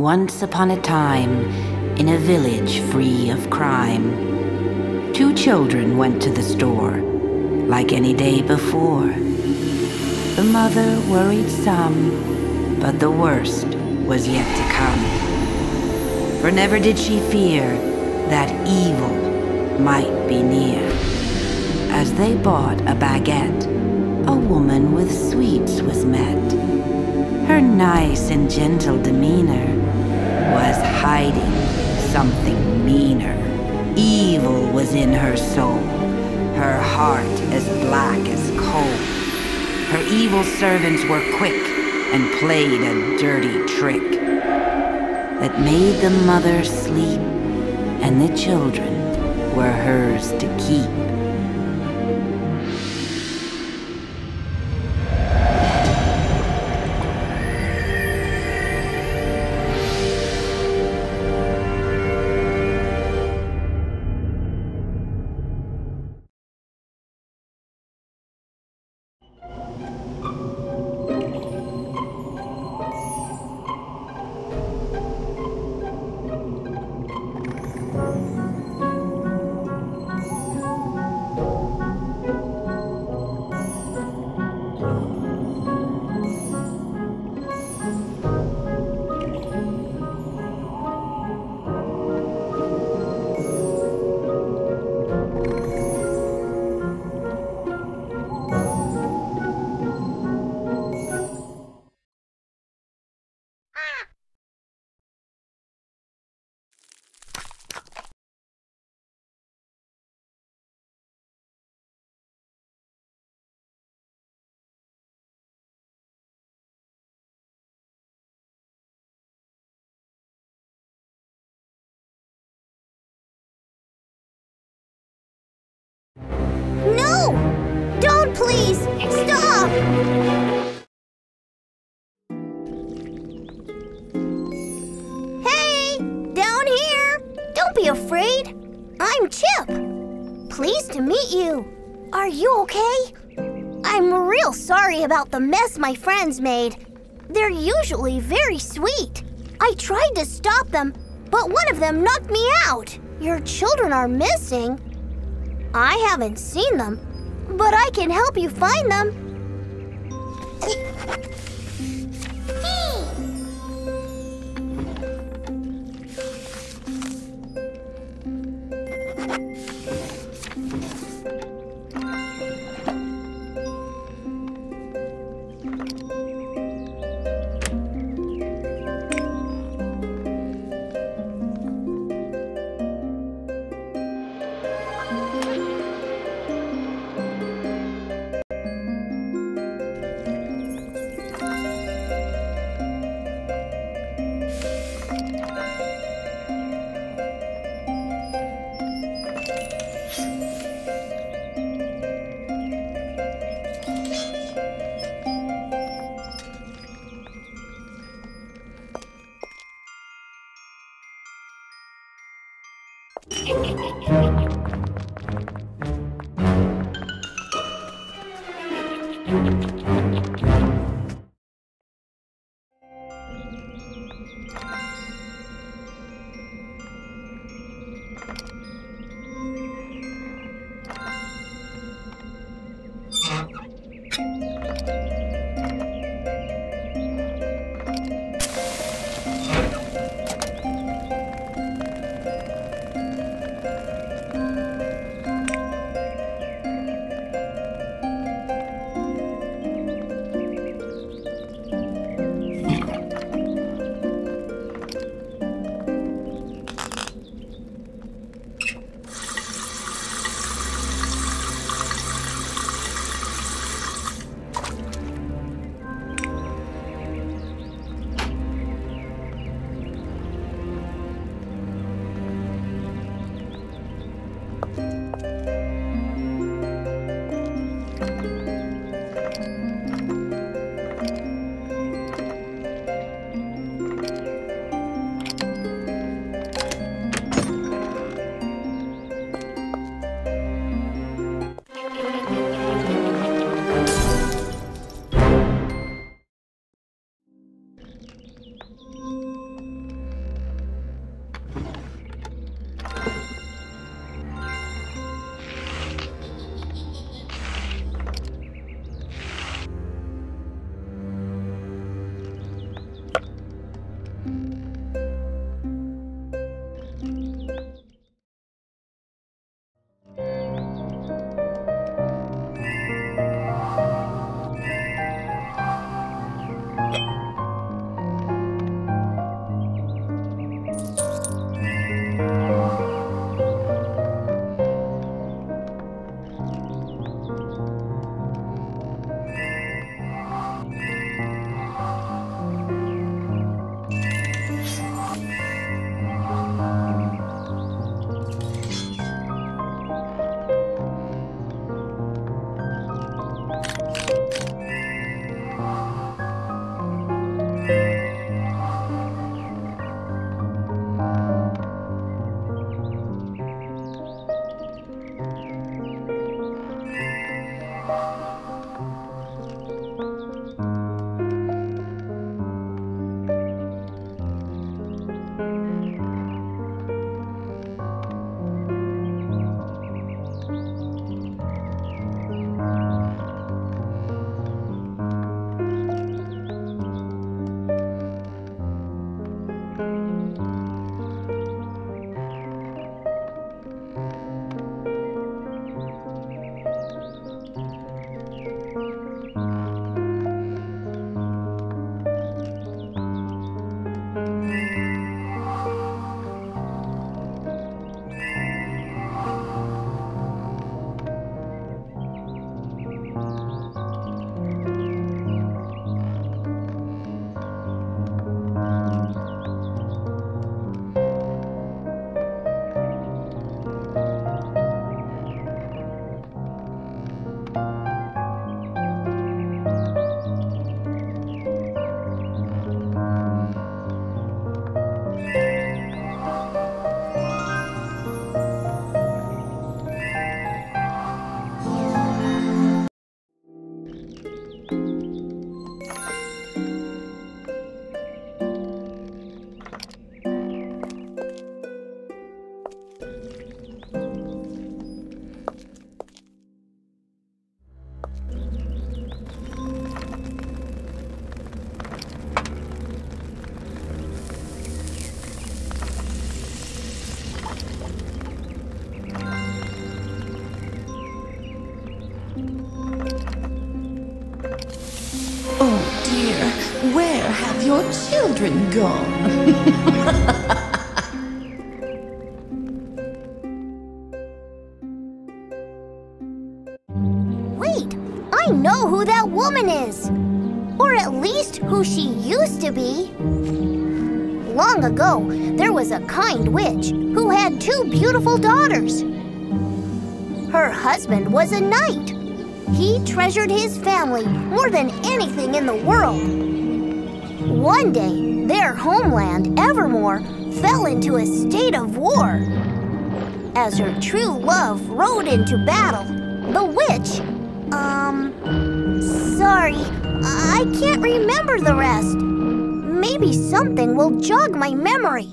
Once upon a time, in a village free of crime, two children went to the store, like any day before. The mother worried some, but the worst was yet to come. For never did she fear that evil might be near. As they bought a baguette, a woman with sweets was met. Her nice and gentle demeanor was hiding something meaner. Evil was in her soul, her heart as black as coal. Her evil servants were quick and played a dirty trick that made the mother sleep, and the children were hers to keep. Please, stop! Hey! Down here! Don't be afraid! I'm Chip! Pleased to meet you! Are you okay? I'm real sorry about the mess my friends made. They're usually very sweet. I tried to stop them, but one of them knocked me out. Your children are missing? I haven't seen them. But I can help you find them. Your children gone. Wait, I know who that woman is. Or at least who she used to be. Long ago, there was a kind witch who had two beautiful daughters. Her husband was a knight. He treasured his family more than anything in the world. One day, their homeland, Evermore, fell into a state of war. As her true love rode into battle, the witch... sorry, I can't remember the rest. Maybe something will jog my memory.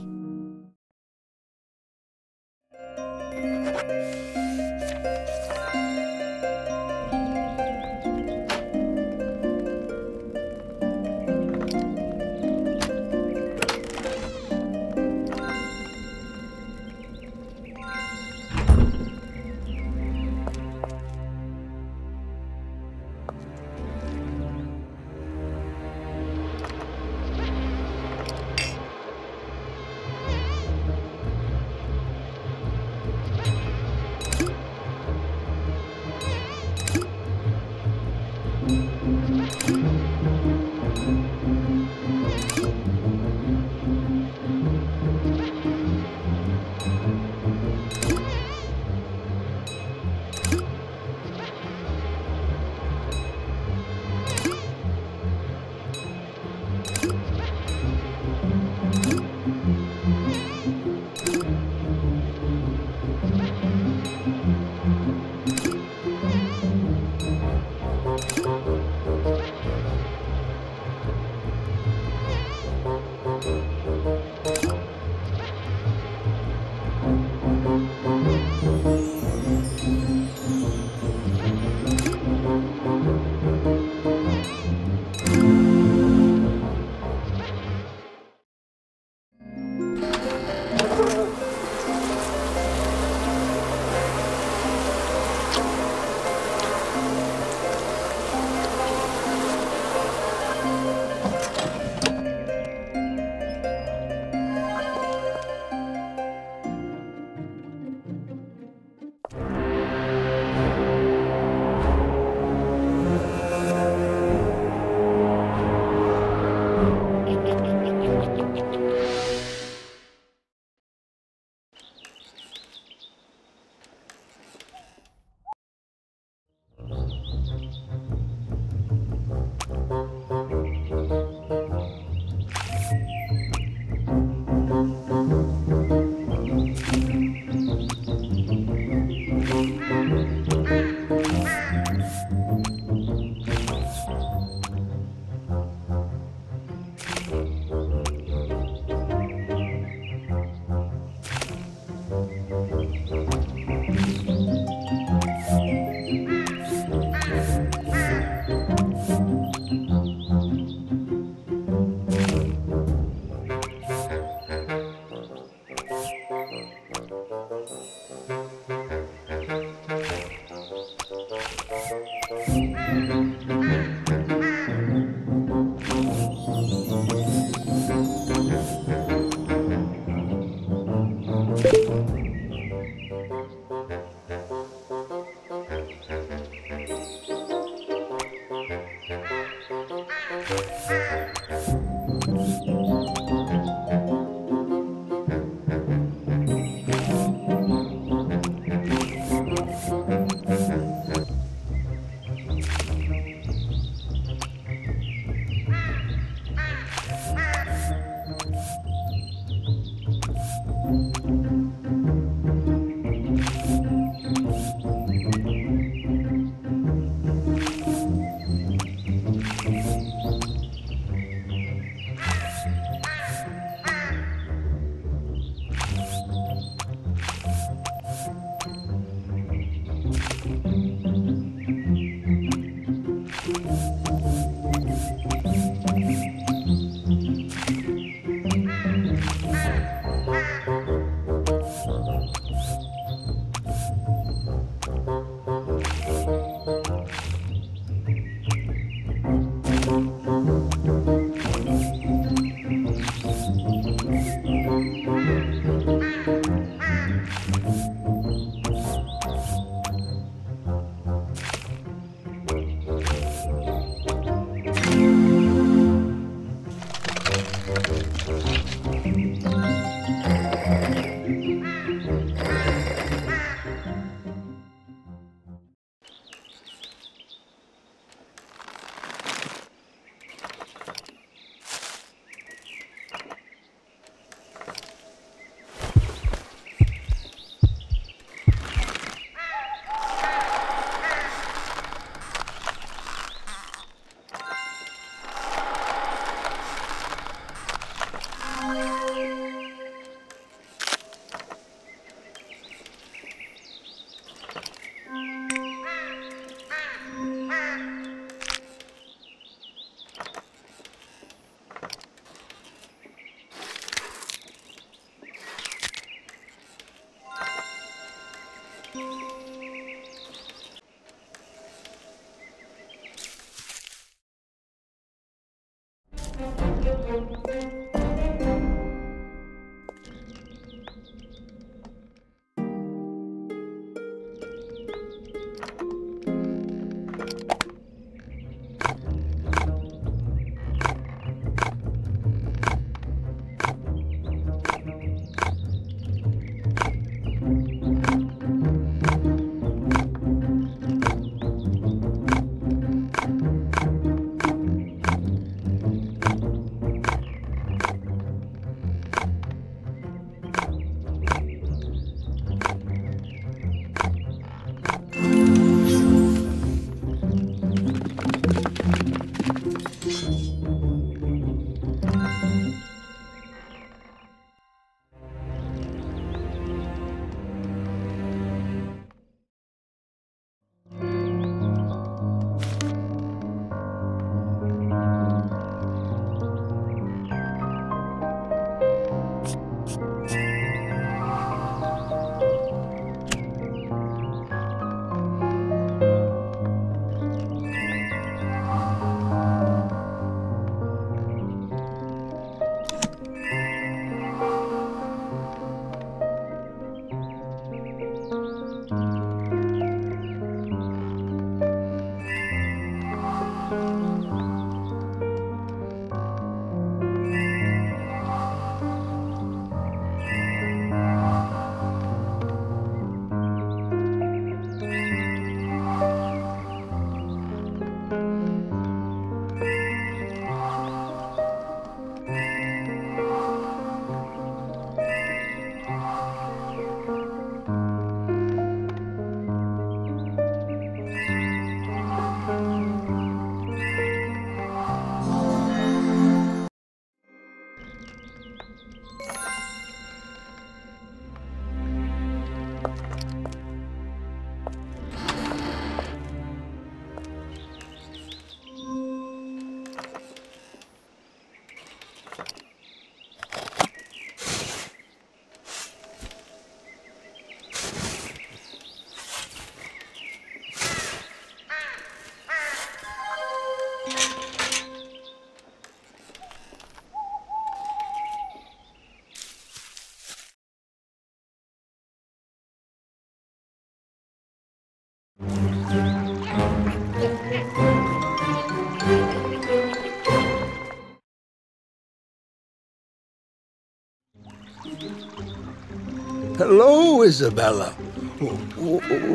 Hello, Isabella.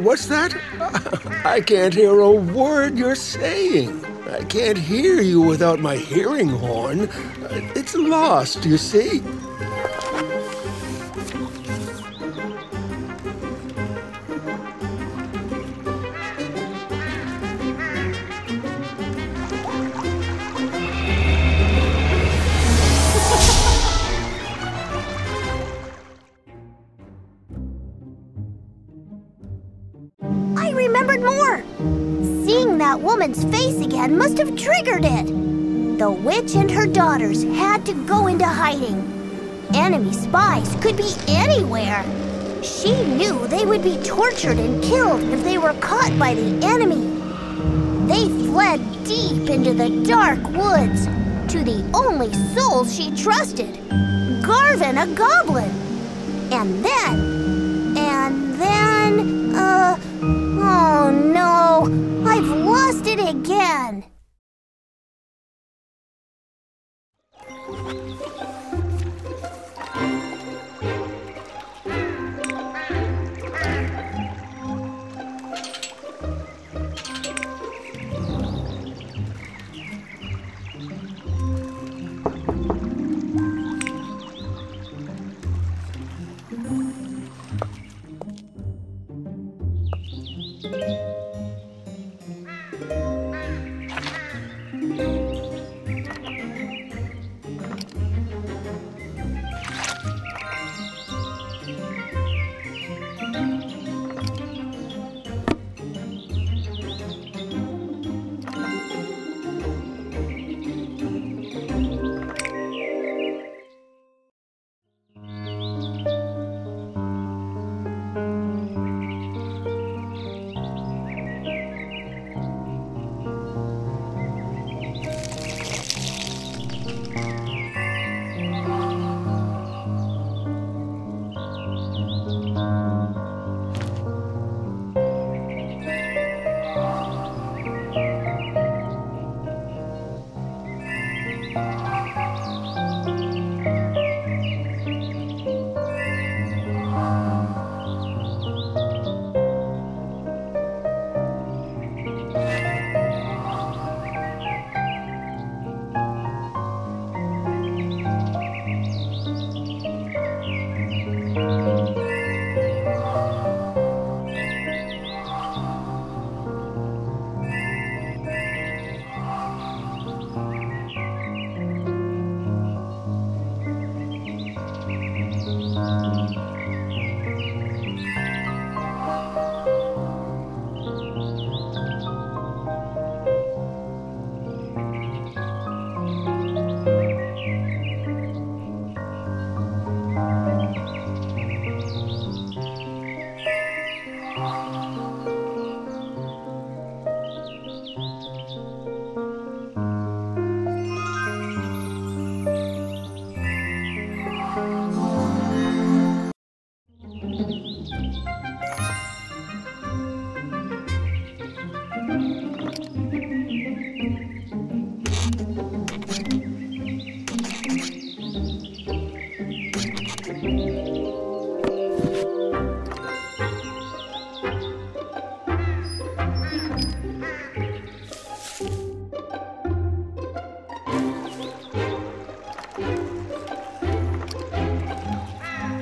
What's that? I can't hear a word you're saying. I can't hear you without my hearing horn. It's lost, you see. Face again must have triggered it. The witch and her daughters had to go into hiding. Enemy spies could be anywhere. She knew they would be tortured and killed if they were caught by the enemy. They fled deep into the dark woods to the only soul she trusted, Garvin, a goblin. And then, oh no, I've lost it again.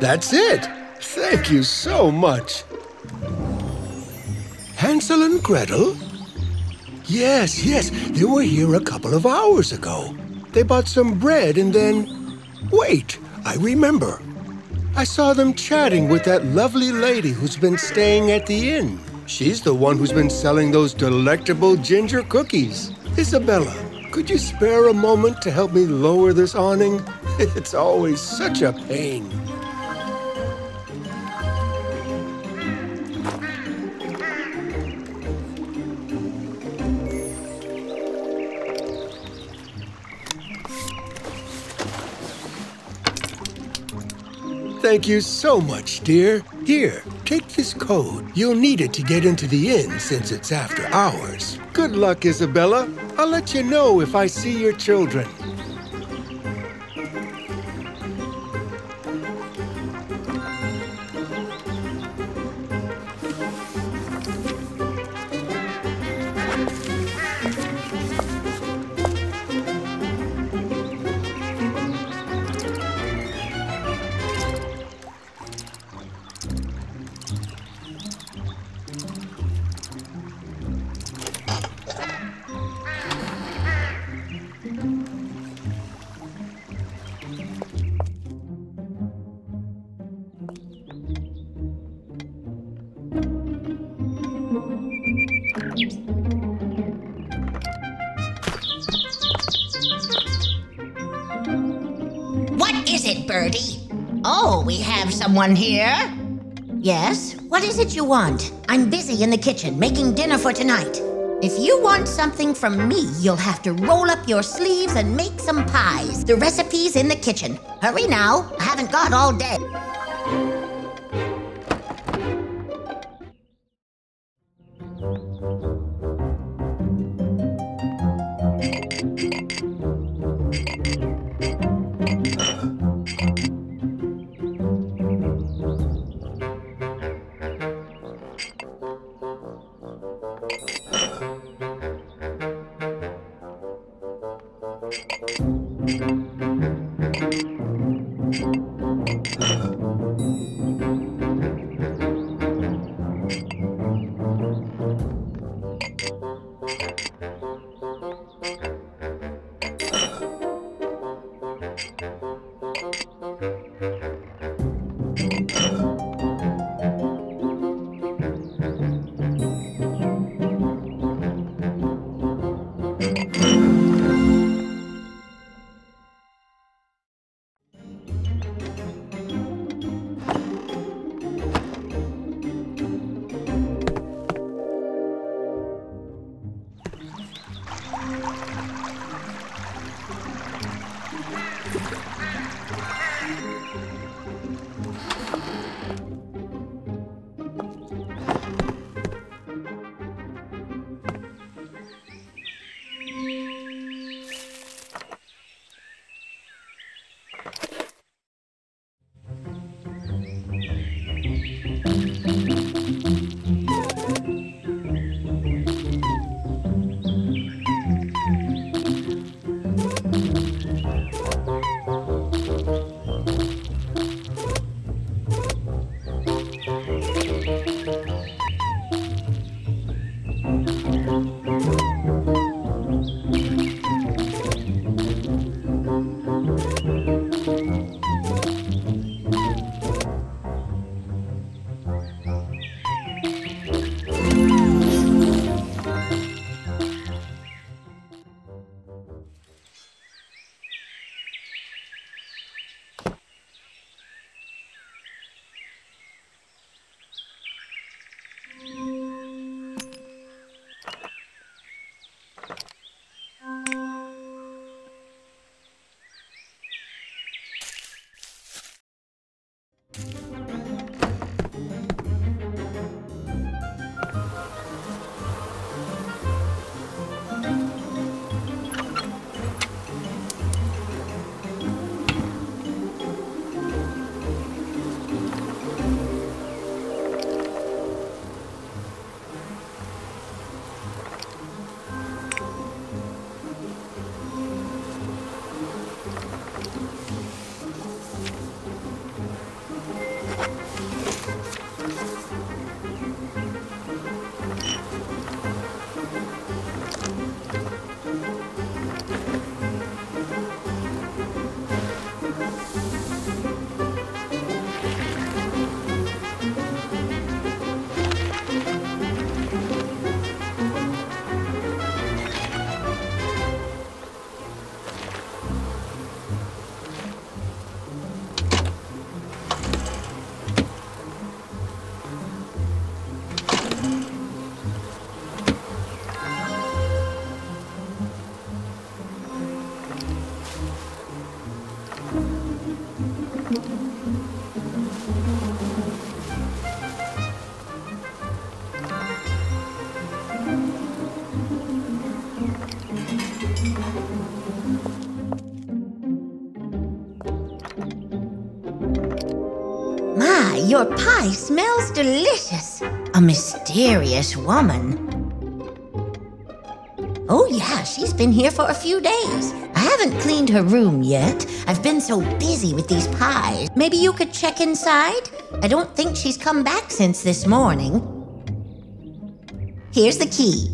That's it! Thank you so much! Hansel and Gretel? Yes, they were here a couple of hours ago. They bought some bread and then... Wait, I remember. I saw them chatting with that lovely lady who's been staying at the inn. She's the one who's been selling those delectable ginger cookies. Isabella, could you spare a moment to help me lower this awning? It's always such a pain. Thank you so much, dear. Here, take this code. You'll need it to get into the inn since it's after hours. Good luck, Isabella. I'll let you know if I see your children. birdie. Oh, we have someone here. Yes? What is it you want? I'm busy in the kitchen making dinner for tonight. If you want something from me, you'll have to roll up your sleeves and make some pies. The recipe's in the kitchen. Hurry now. I haven't got all day. Your pie smells delicious. A mysterious woman. Oh yeah, she's been here for a few days. I haven't cleaned her room yet. I've been so busy with these pies. Maybe you could check inside? I don't think she's come back since this morning. Here's the key.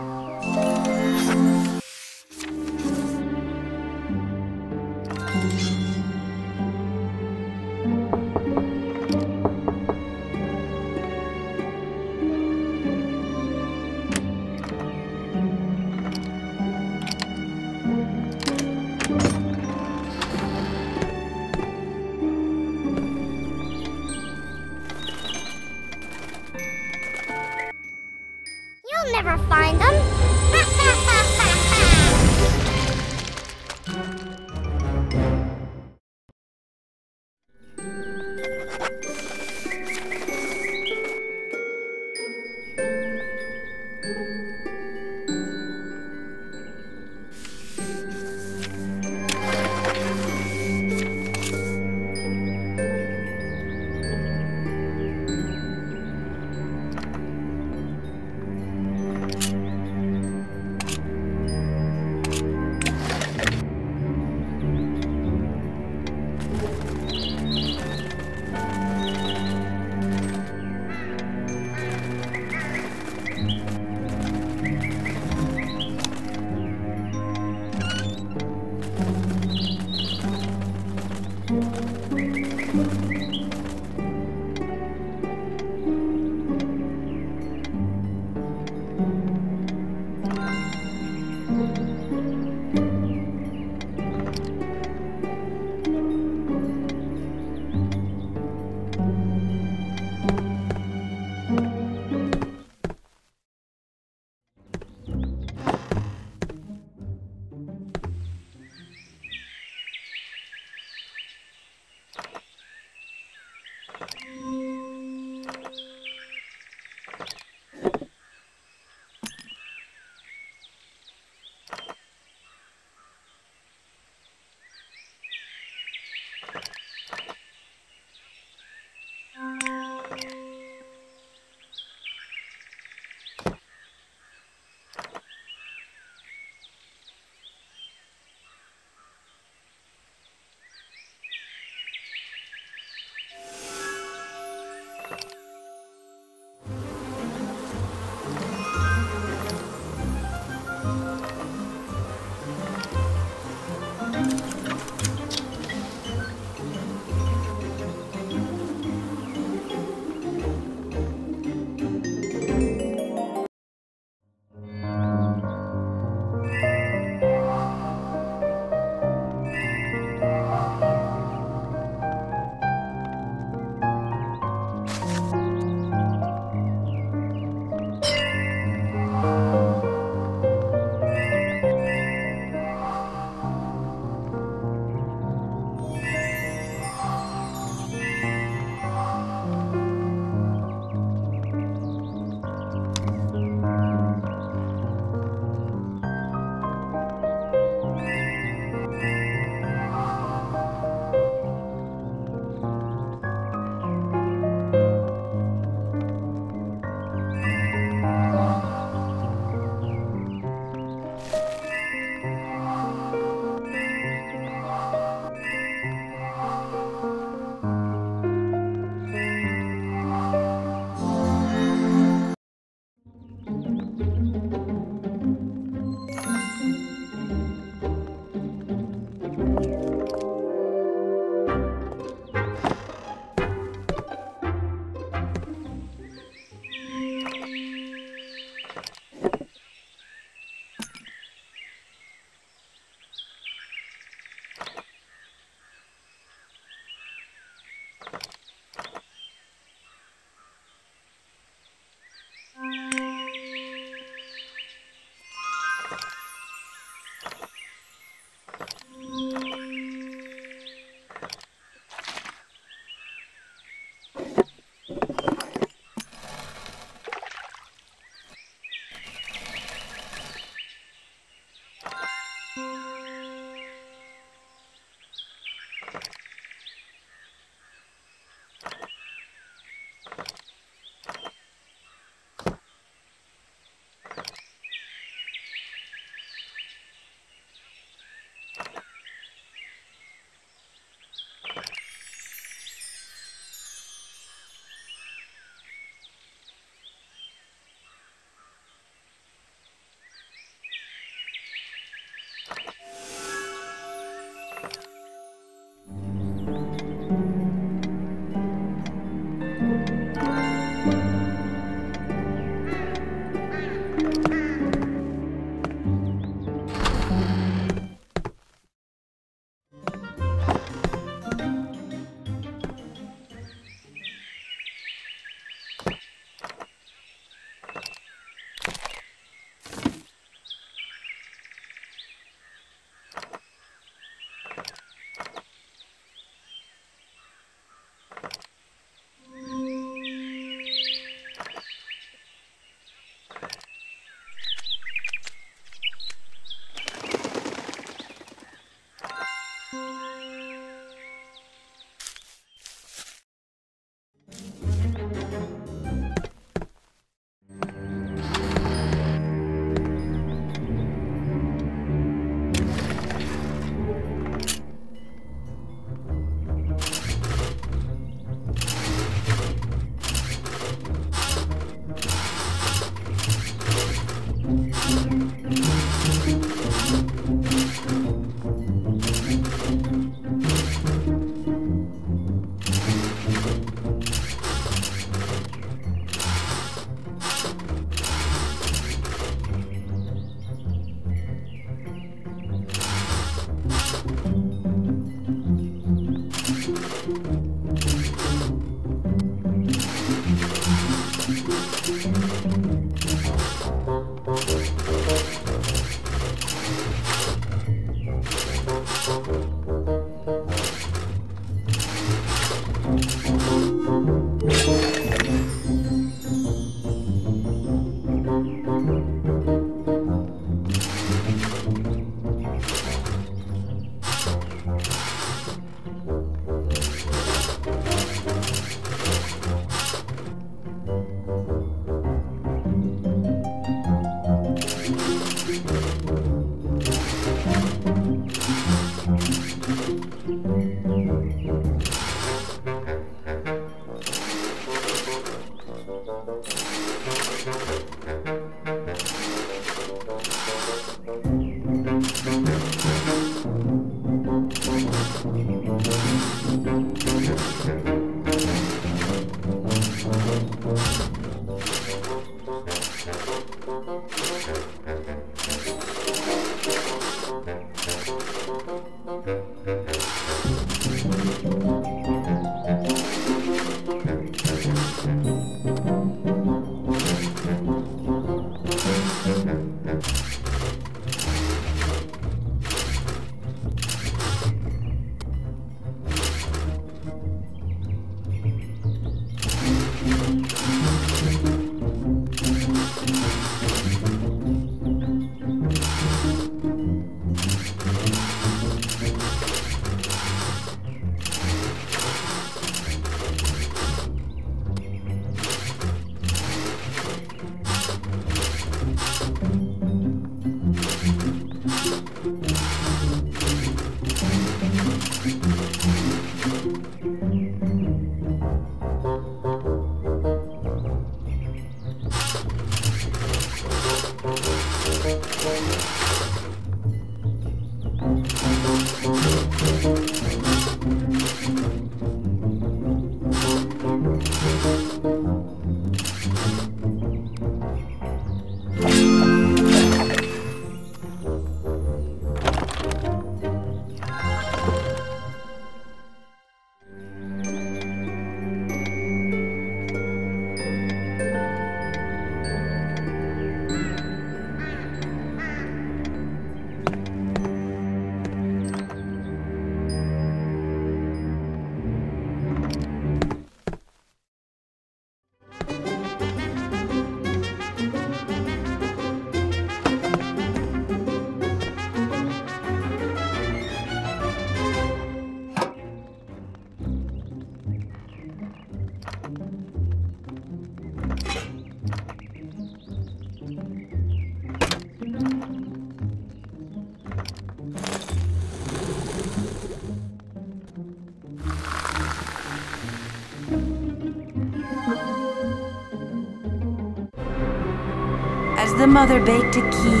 The mother baked a key,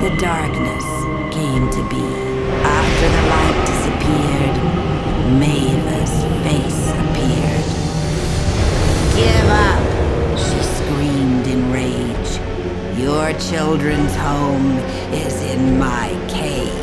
the darkness came to be. After the light disappeared, Maeva's face appeared. Give up, she screamed in rage. Your children's home is in my cage.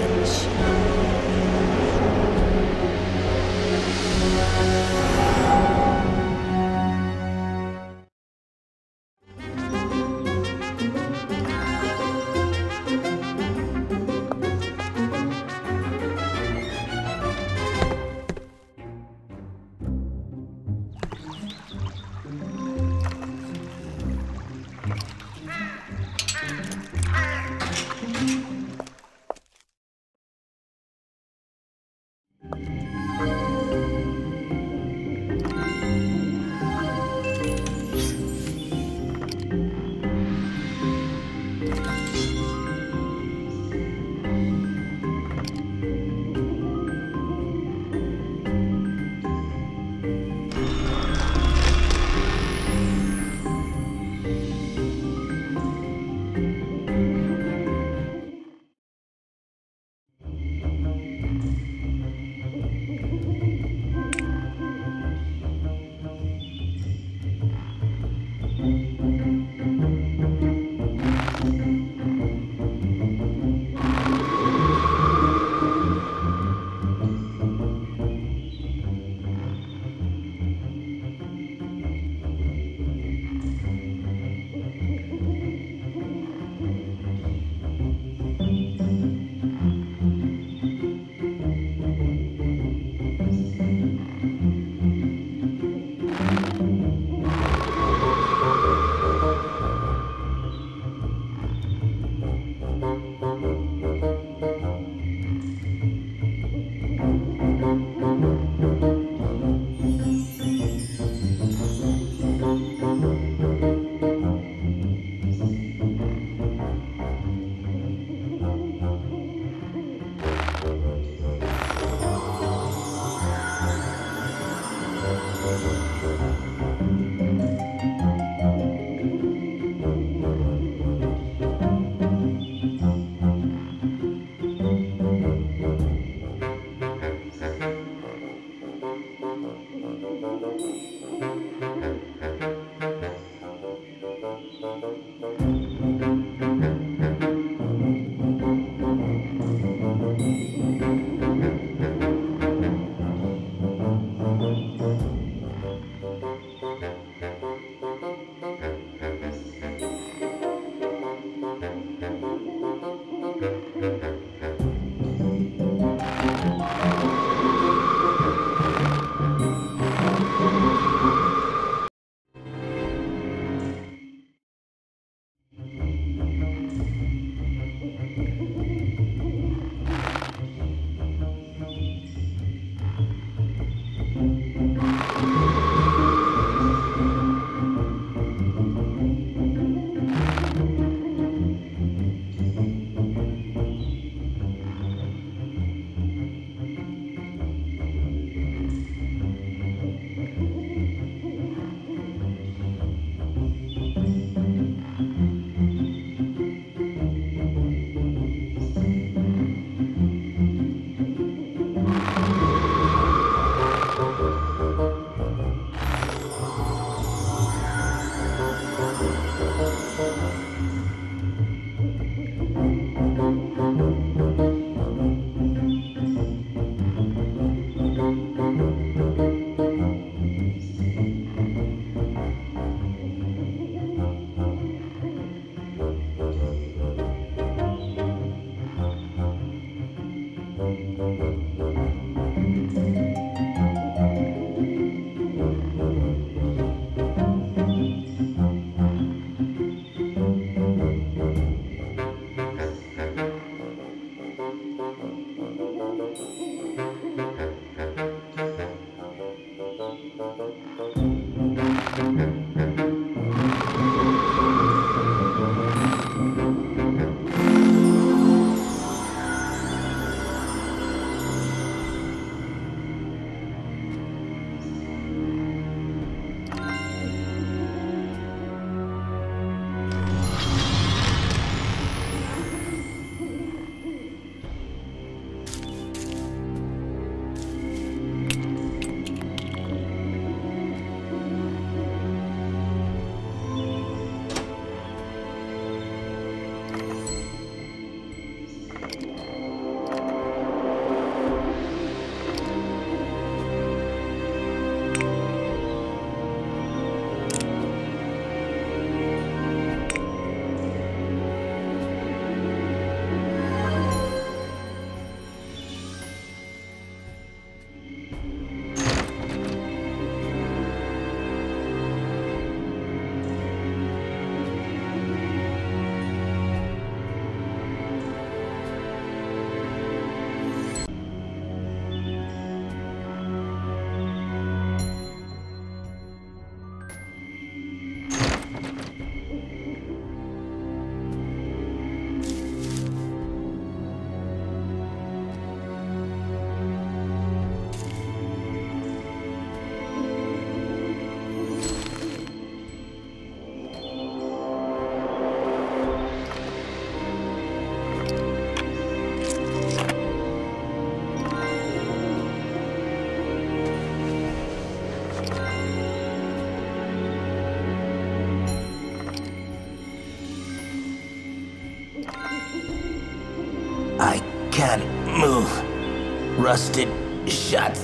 Rusted shut.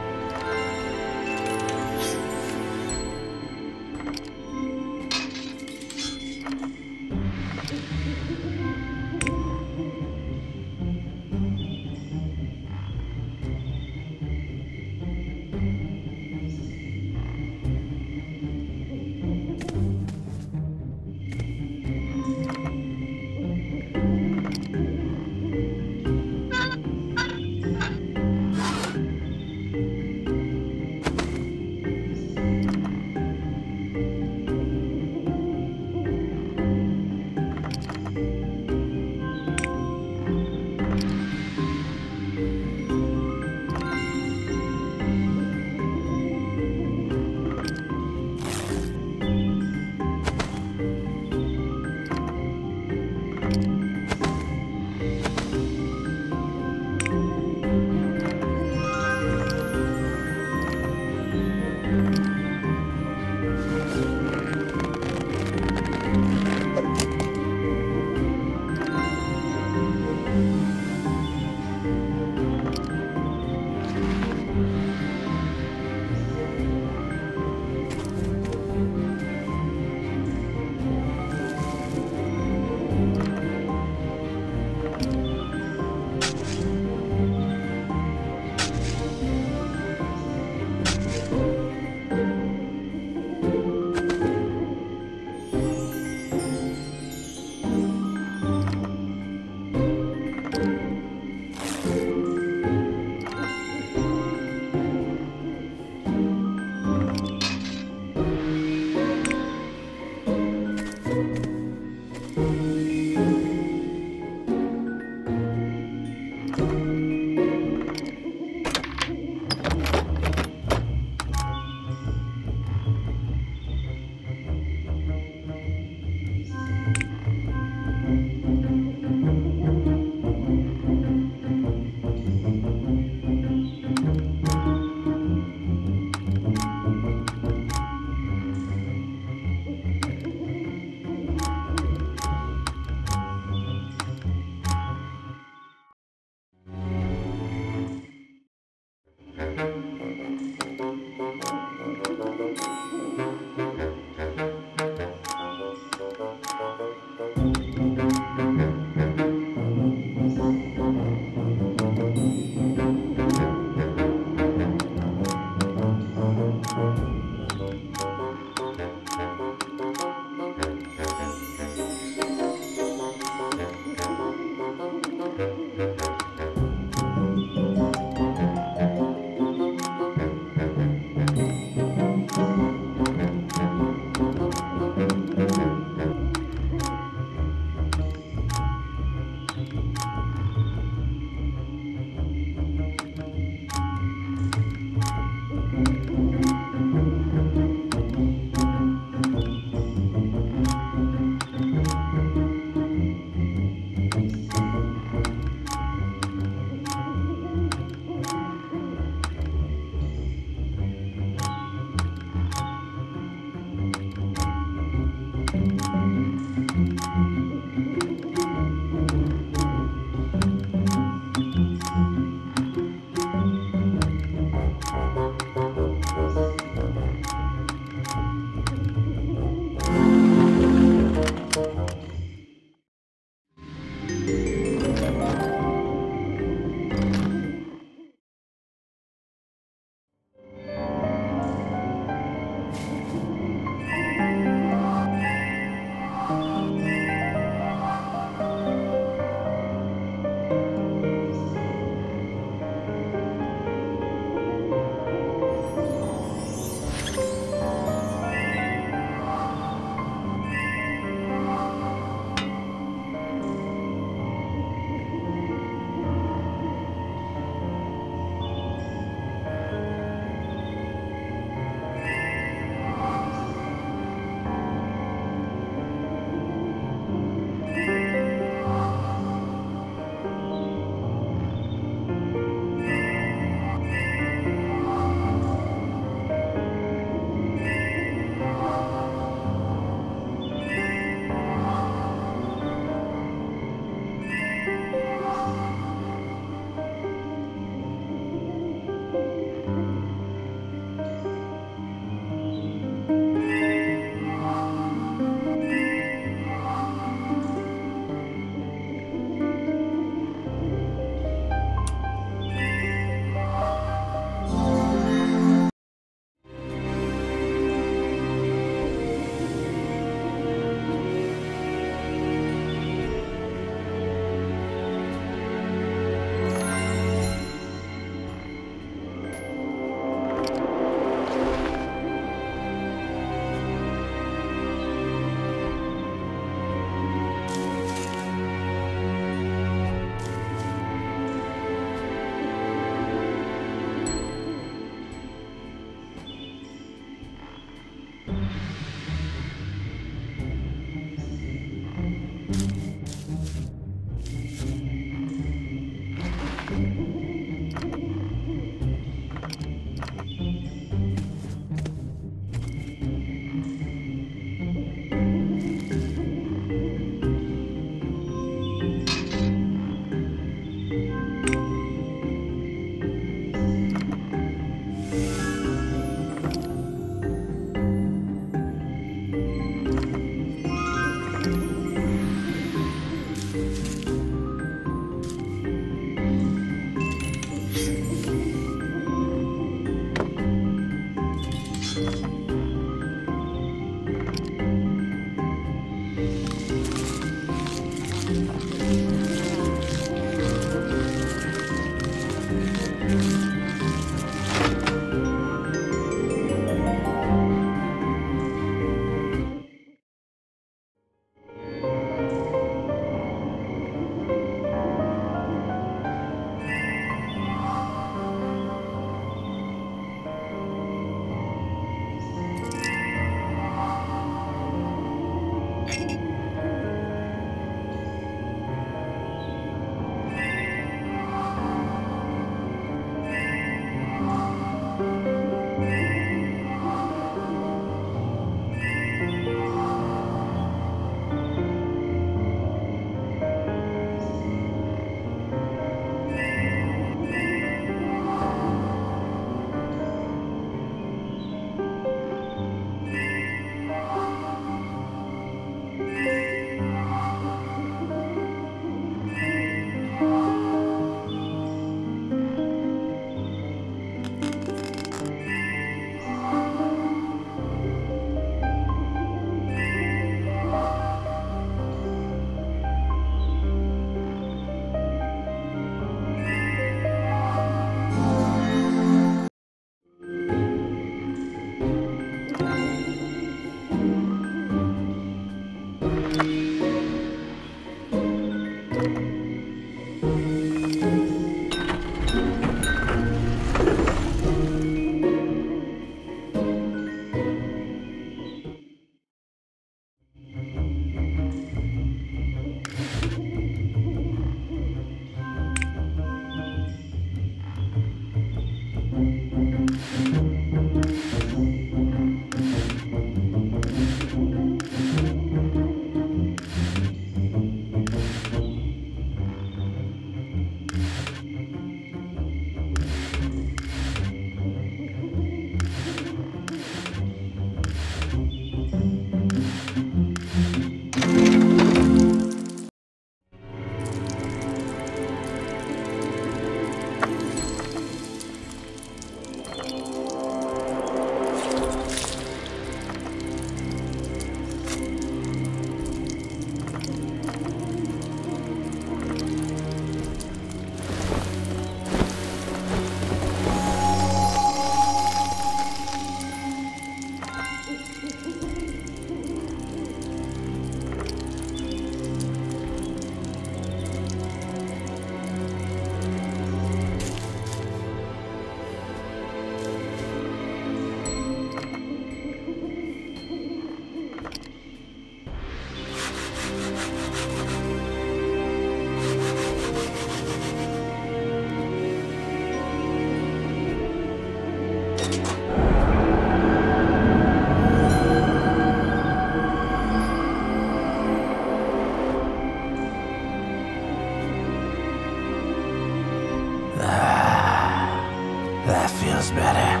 That feels better.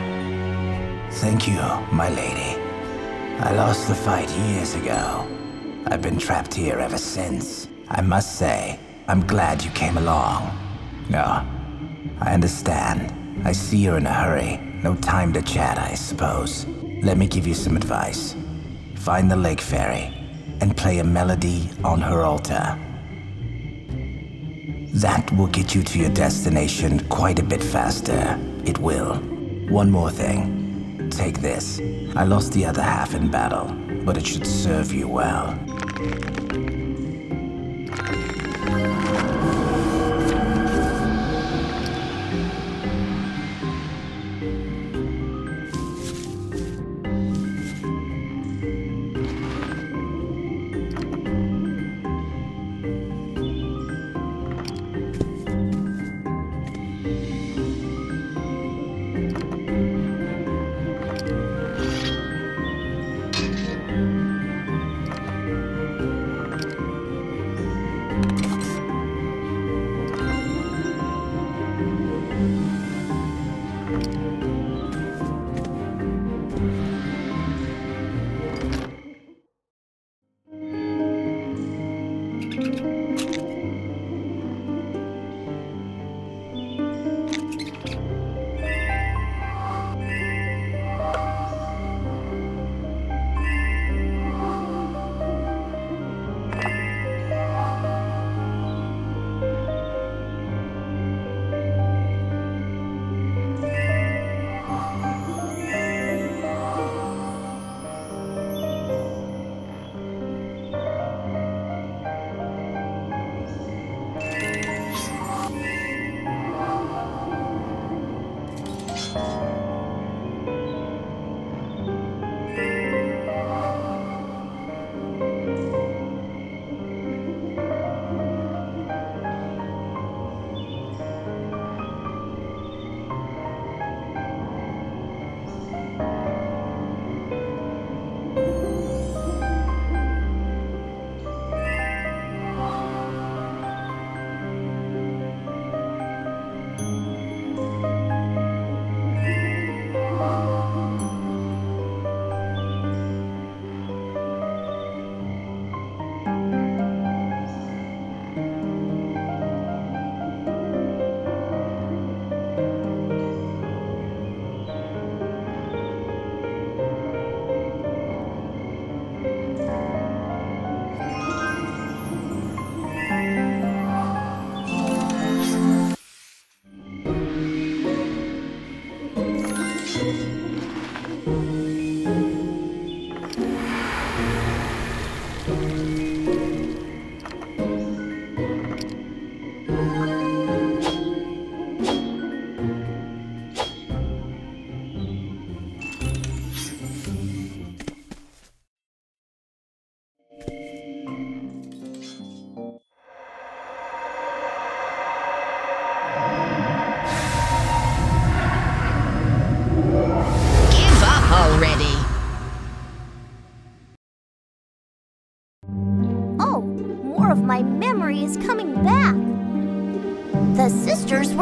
Thank you, my lady. I lost the fight years ago. I've been trapped here ever since. I must say, I'm glad you came along. No, I understand. I see you're in a hurry. No time to chat, I suppose. Let me give you some advice. Find the lake fairy and play a melody on her altar. That will get you to your destination quite a bit faster. It will. One more thing. Take this. I lost the other half in battle, but it should serve you well.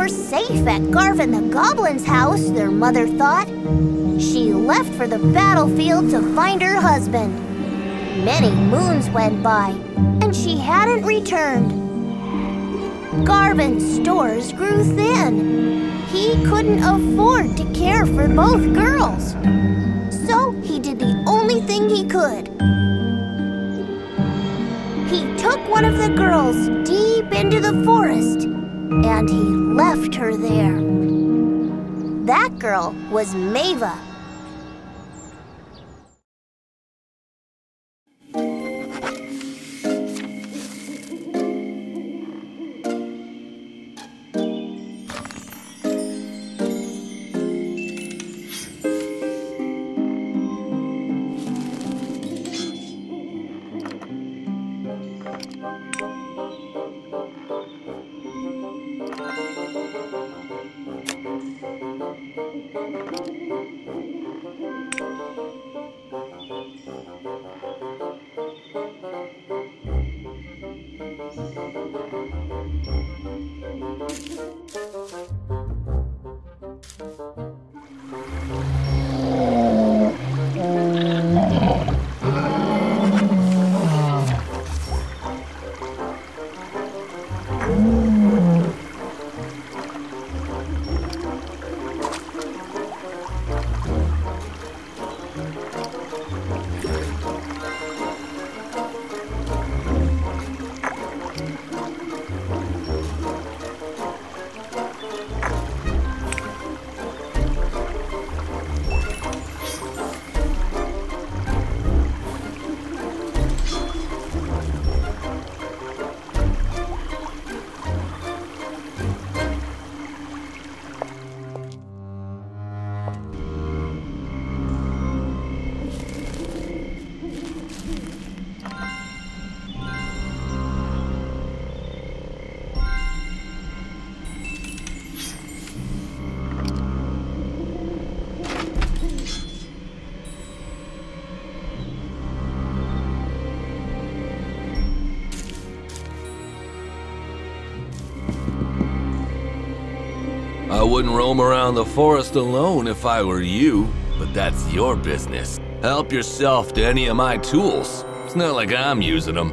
Safe at Garvin the Goblin's house, their mother thought. She left for the battlefield to find her husband. Many moons went by, and she hadn't returned. Garvin's stores grew thin. He couldn't afford to care for both girls. So he did the only thing he could. He took one of the girls deep into the forest, and he left her there. That girl was Maeva. wouldn't roam around the forest alone if I were you, but that's your business. Help yourself to any of my tools. It's not like I'm using them.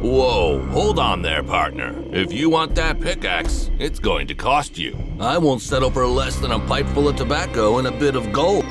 Whoa, hold on there, partner. If you want that pickaxe, it's going to cost you. I won't settle for less than a pipe full of tobacco and a bit of gold.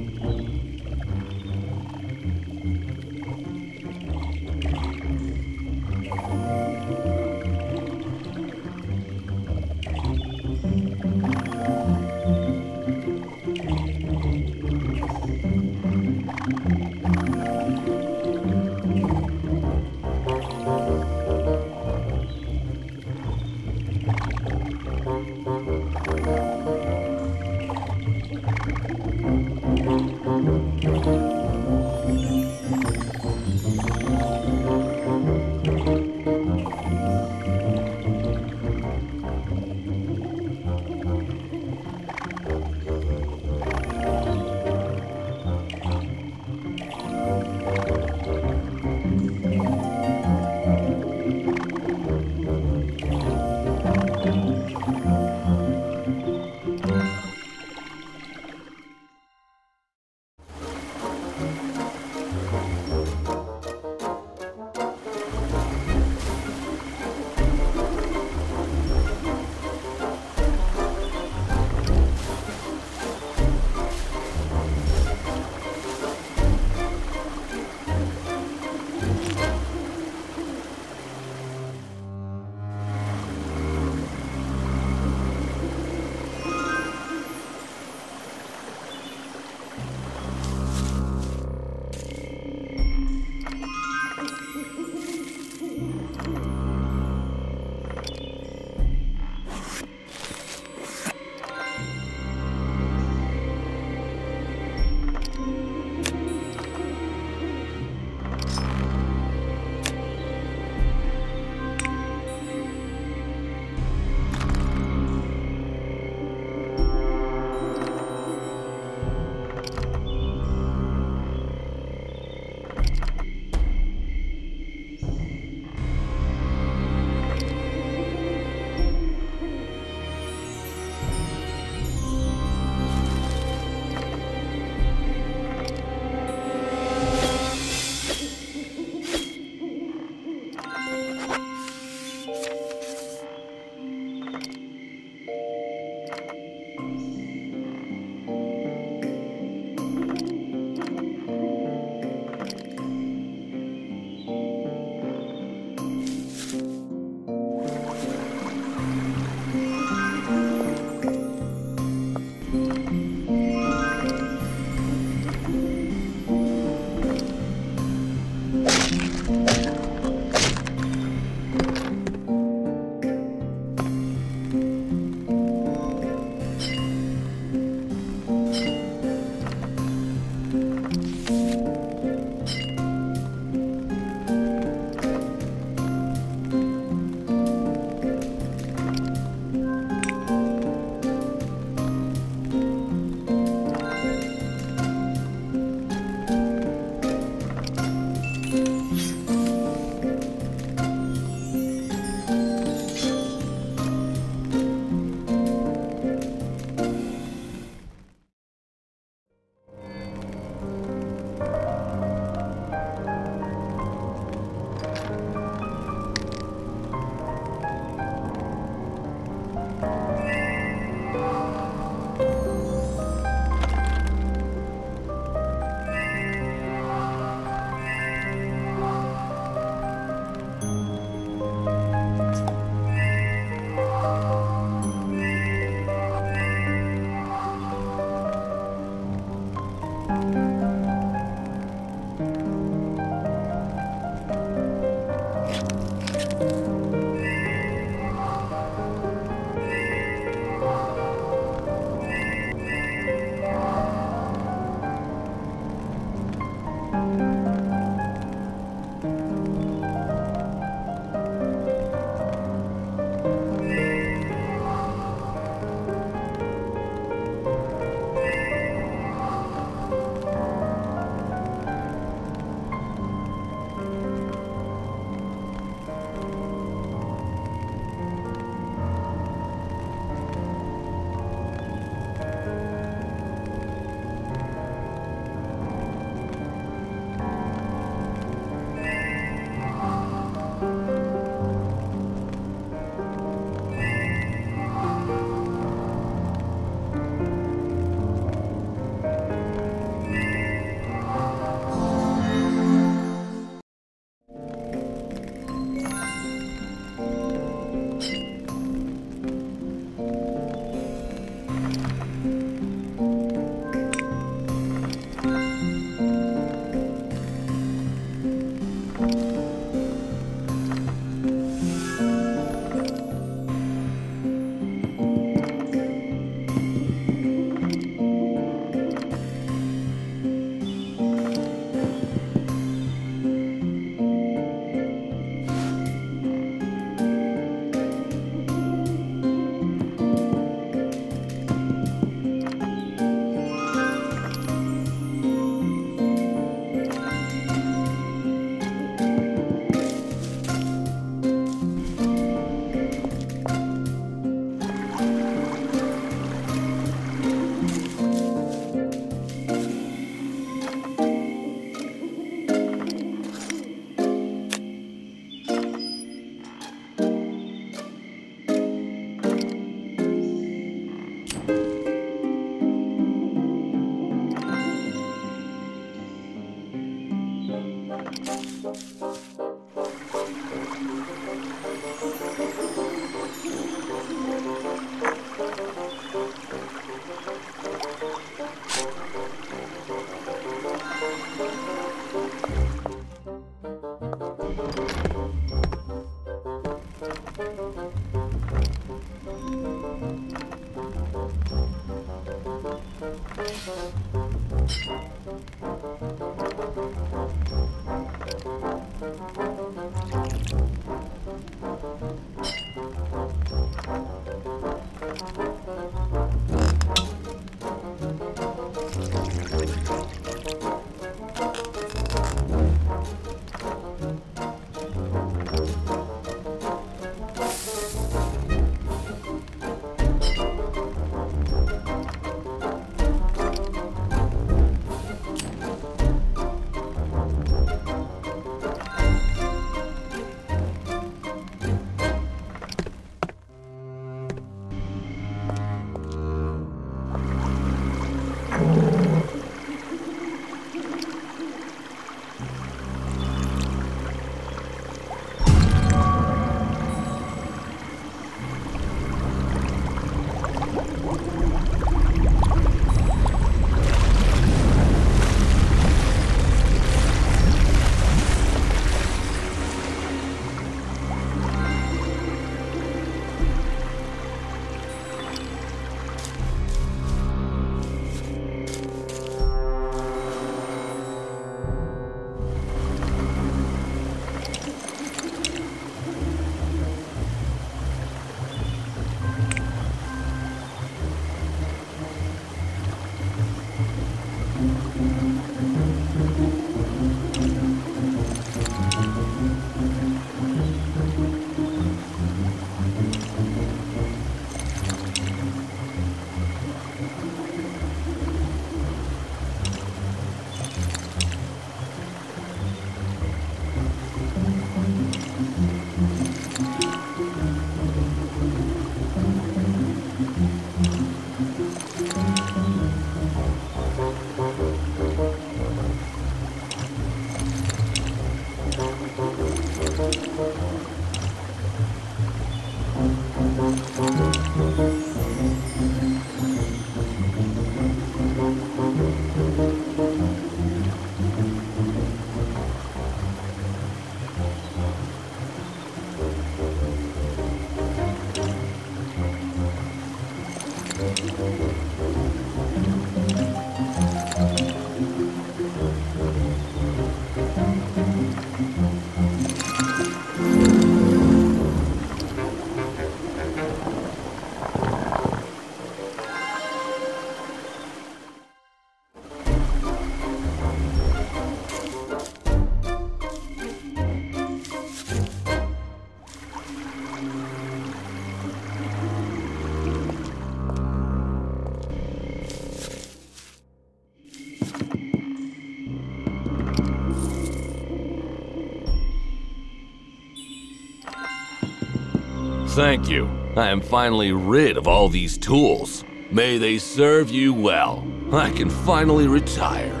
Thank you. I am finally rid of all these tools. May they serve you well. I can finally retire.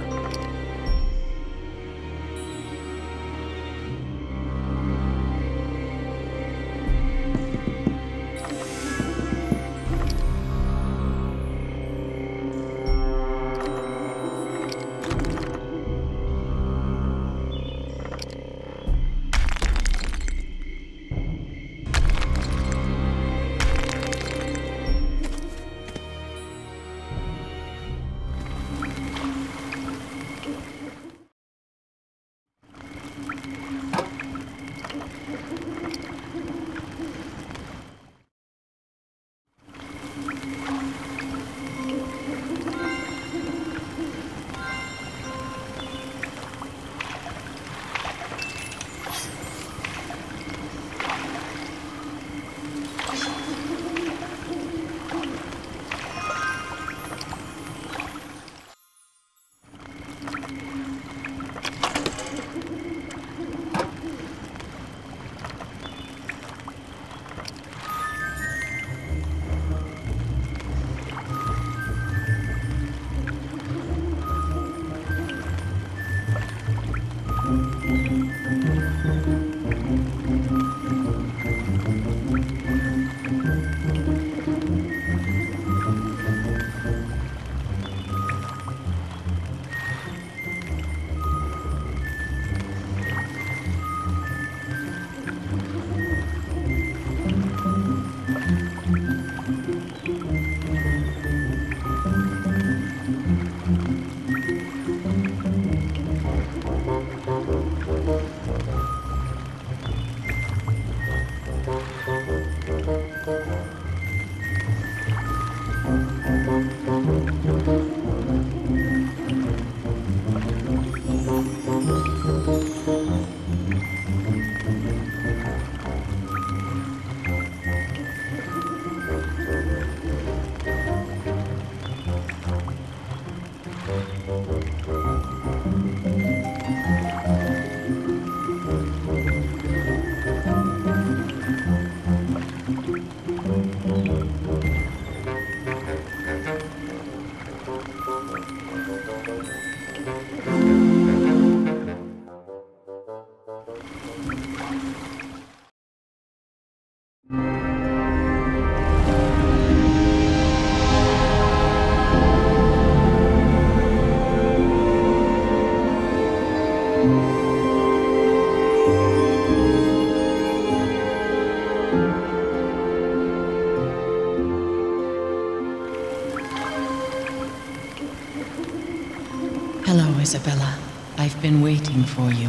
Isabella. I've been waiting for you.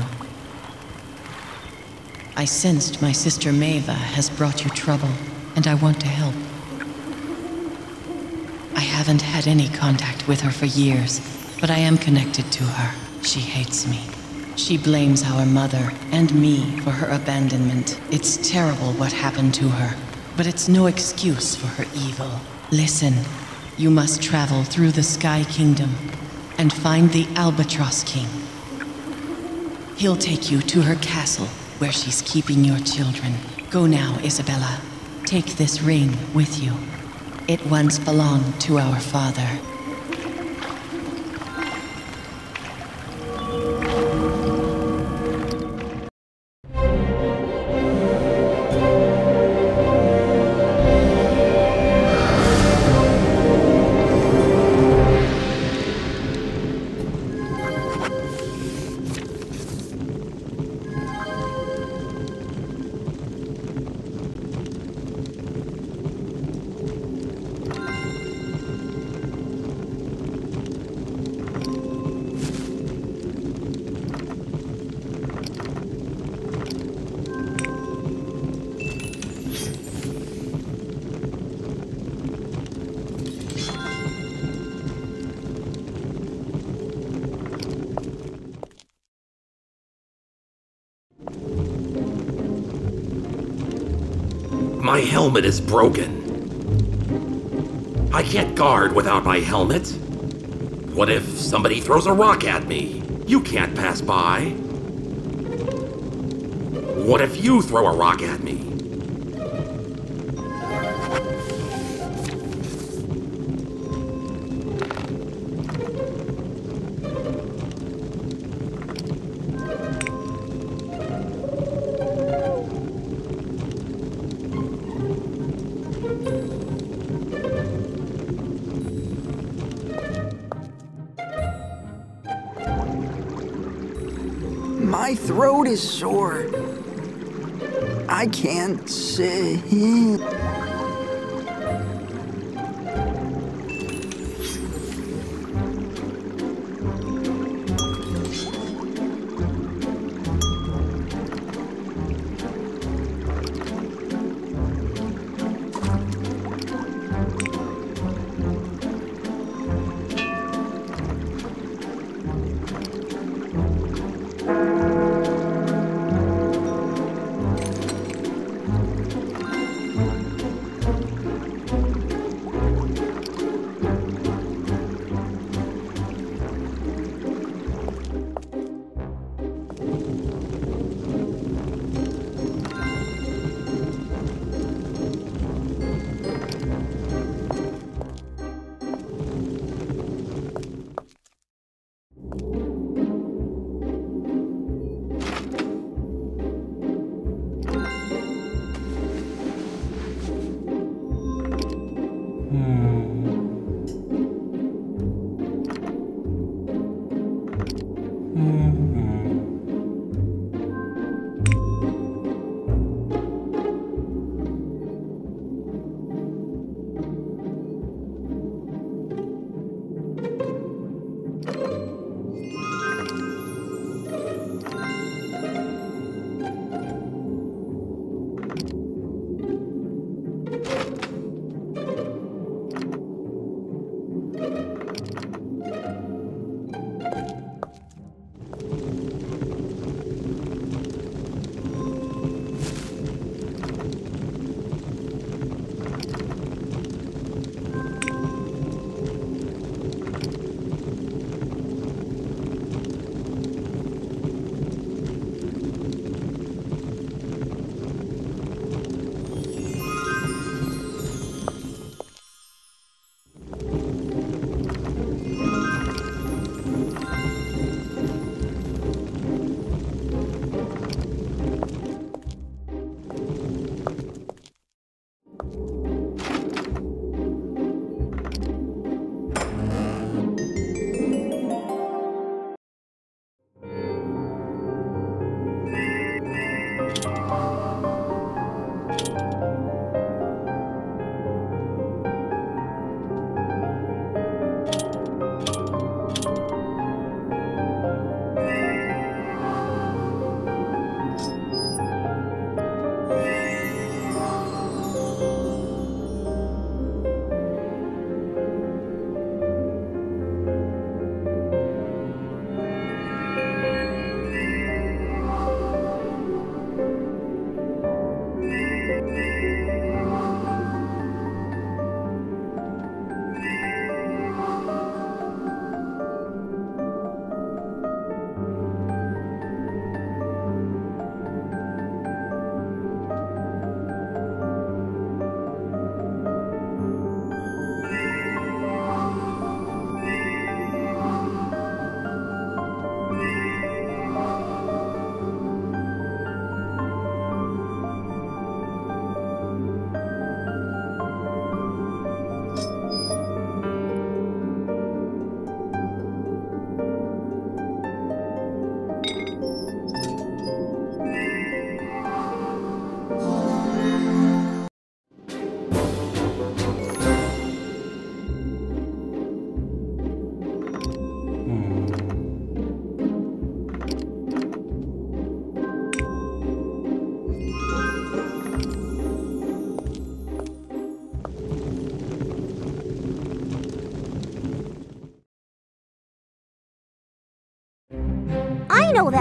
I sensed my sister Maeva has brought you trouble, and I want to help. I haven't had any contact with her for years, but I am connected to her. She hates me. She blames our mother and me for her abandonment. It's terrible what happened to her, but it's no excuse for her evil. Listen, you must travel through the Sky Kingdom and find the Albatross King. He'll take you to her castle where she's keeping your children. Go now, Isabella. Take this ring with you. It once belonged to our father. My helmet is broken. I can't guard without my helmet. What if somebody throws a rock at me? You can't pass by. What if you throw a rock at me? My throat is sore. I can't say.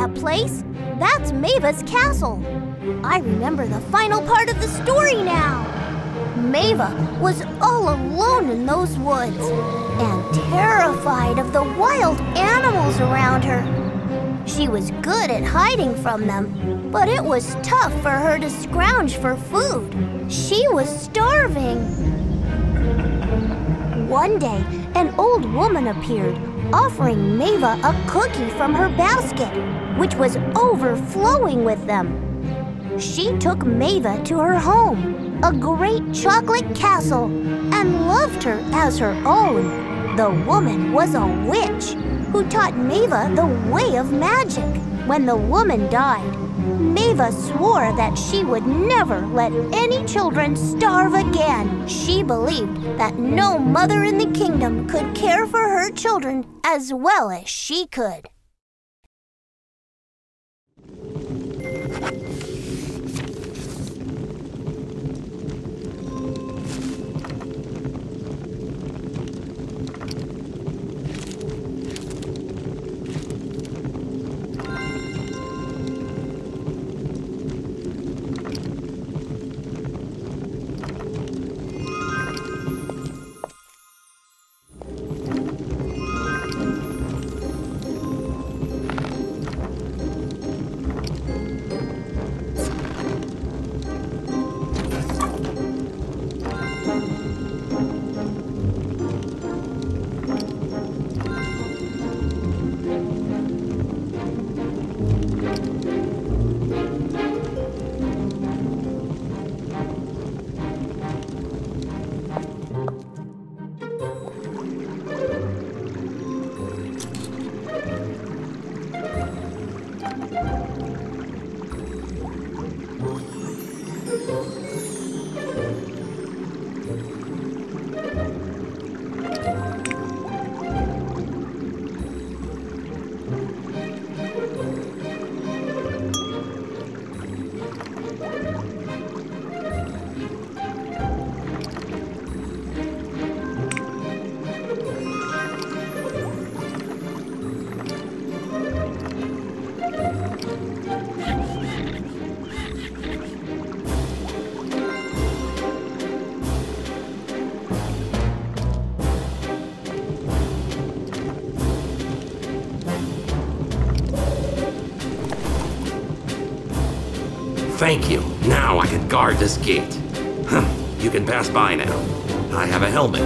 that place? That's Maeva's castle. I remember the final part of the story now. Maeva was all alone in those woods and terrified of the wild animals around her. She was good at hiding from them, but it was tough for her to scrounge for food. She was starving. One day, an old woman appeared, offering Maeva a cookie from her basket, which was overflowing with them. She took Maeva to her home, a great chocolate castle, and loved her as her own. The woman was a witch who taught Maeva the way of magic. When the woman died, Maeva swore that she would never let any children starve again. She believed that no mother in the kingdom could care for her children as well as she could. Thank you. Now I can guard this gate. Huh. You can pass by now. I have a helmet.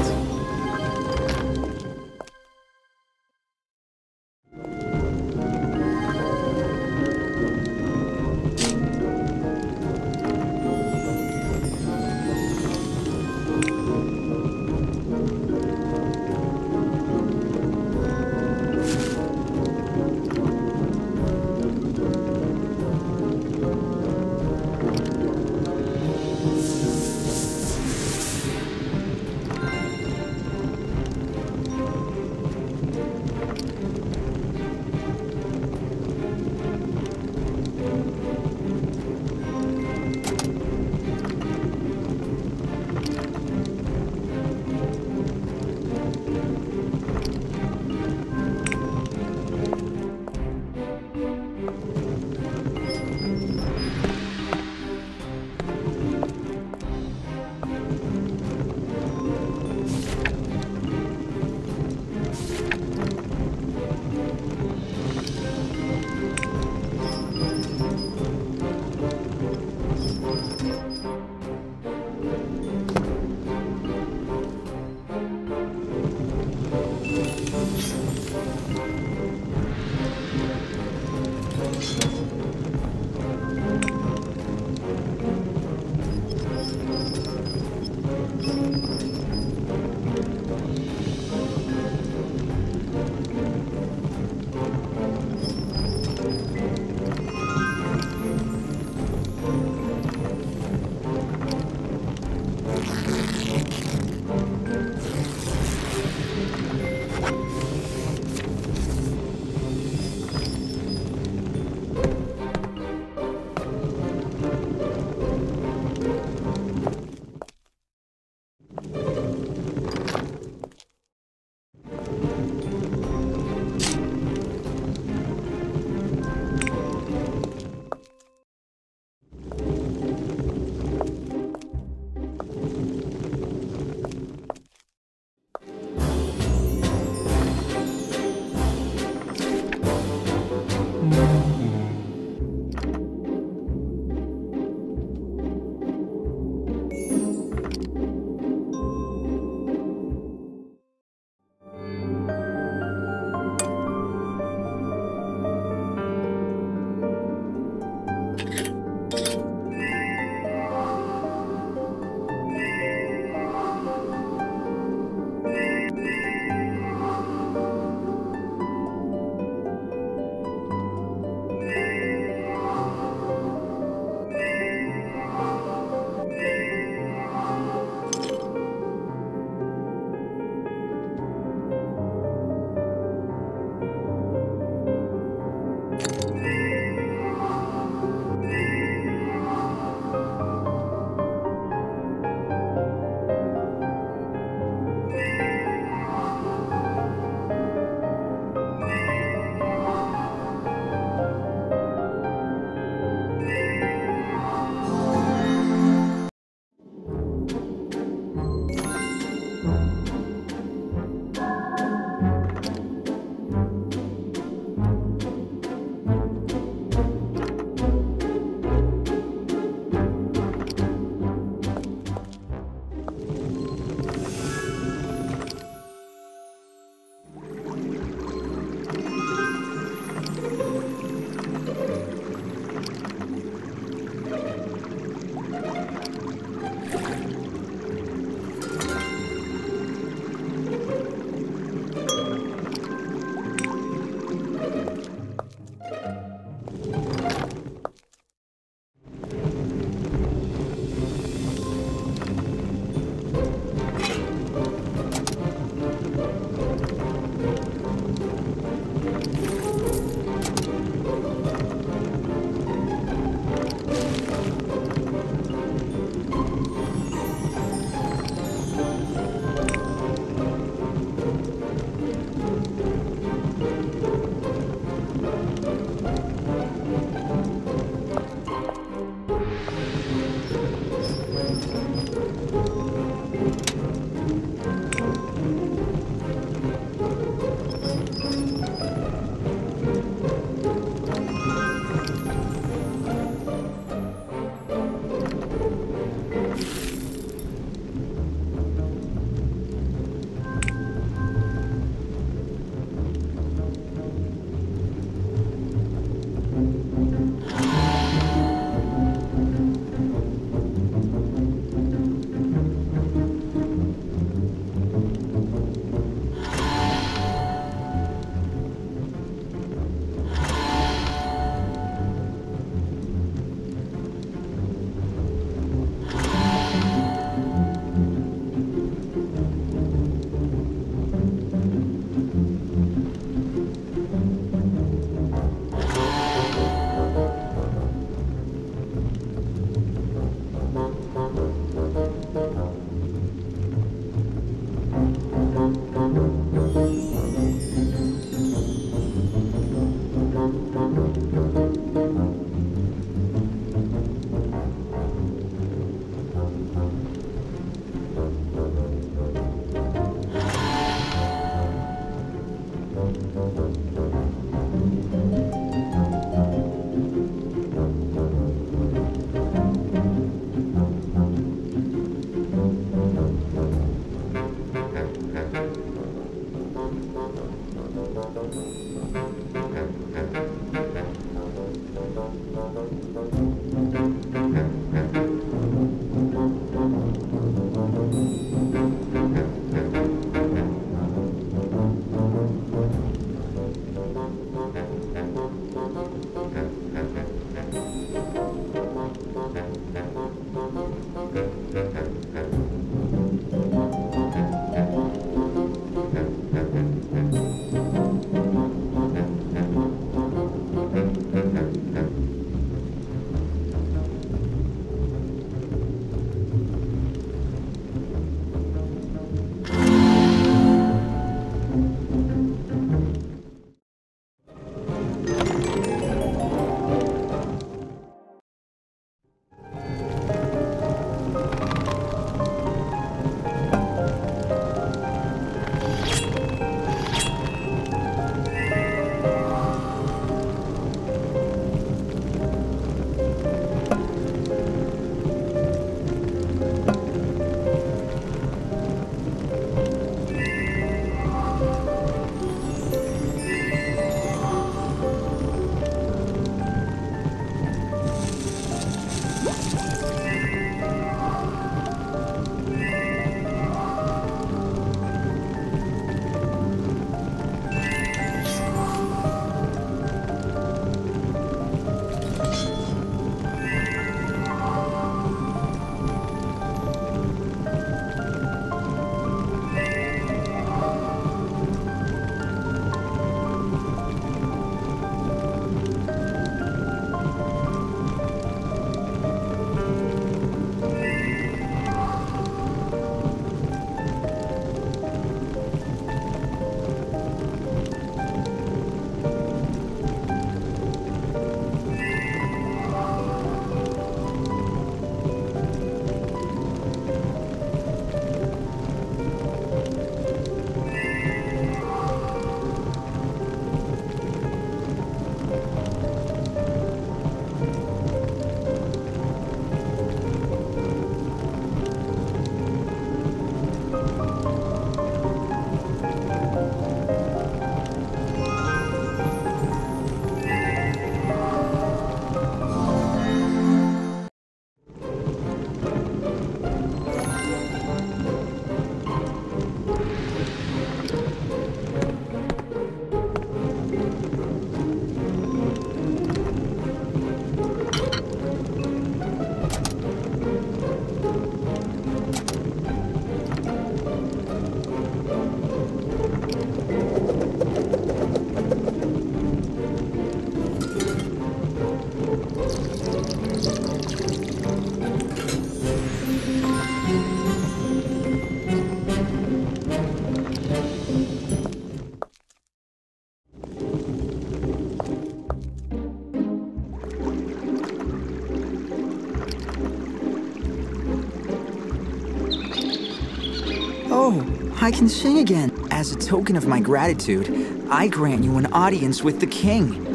I can sing again. As a token of my gratitude, I grant you an audience with the king.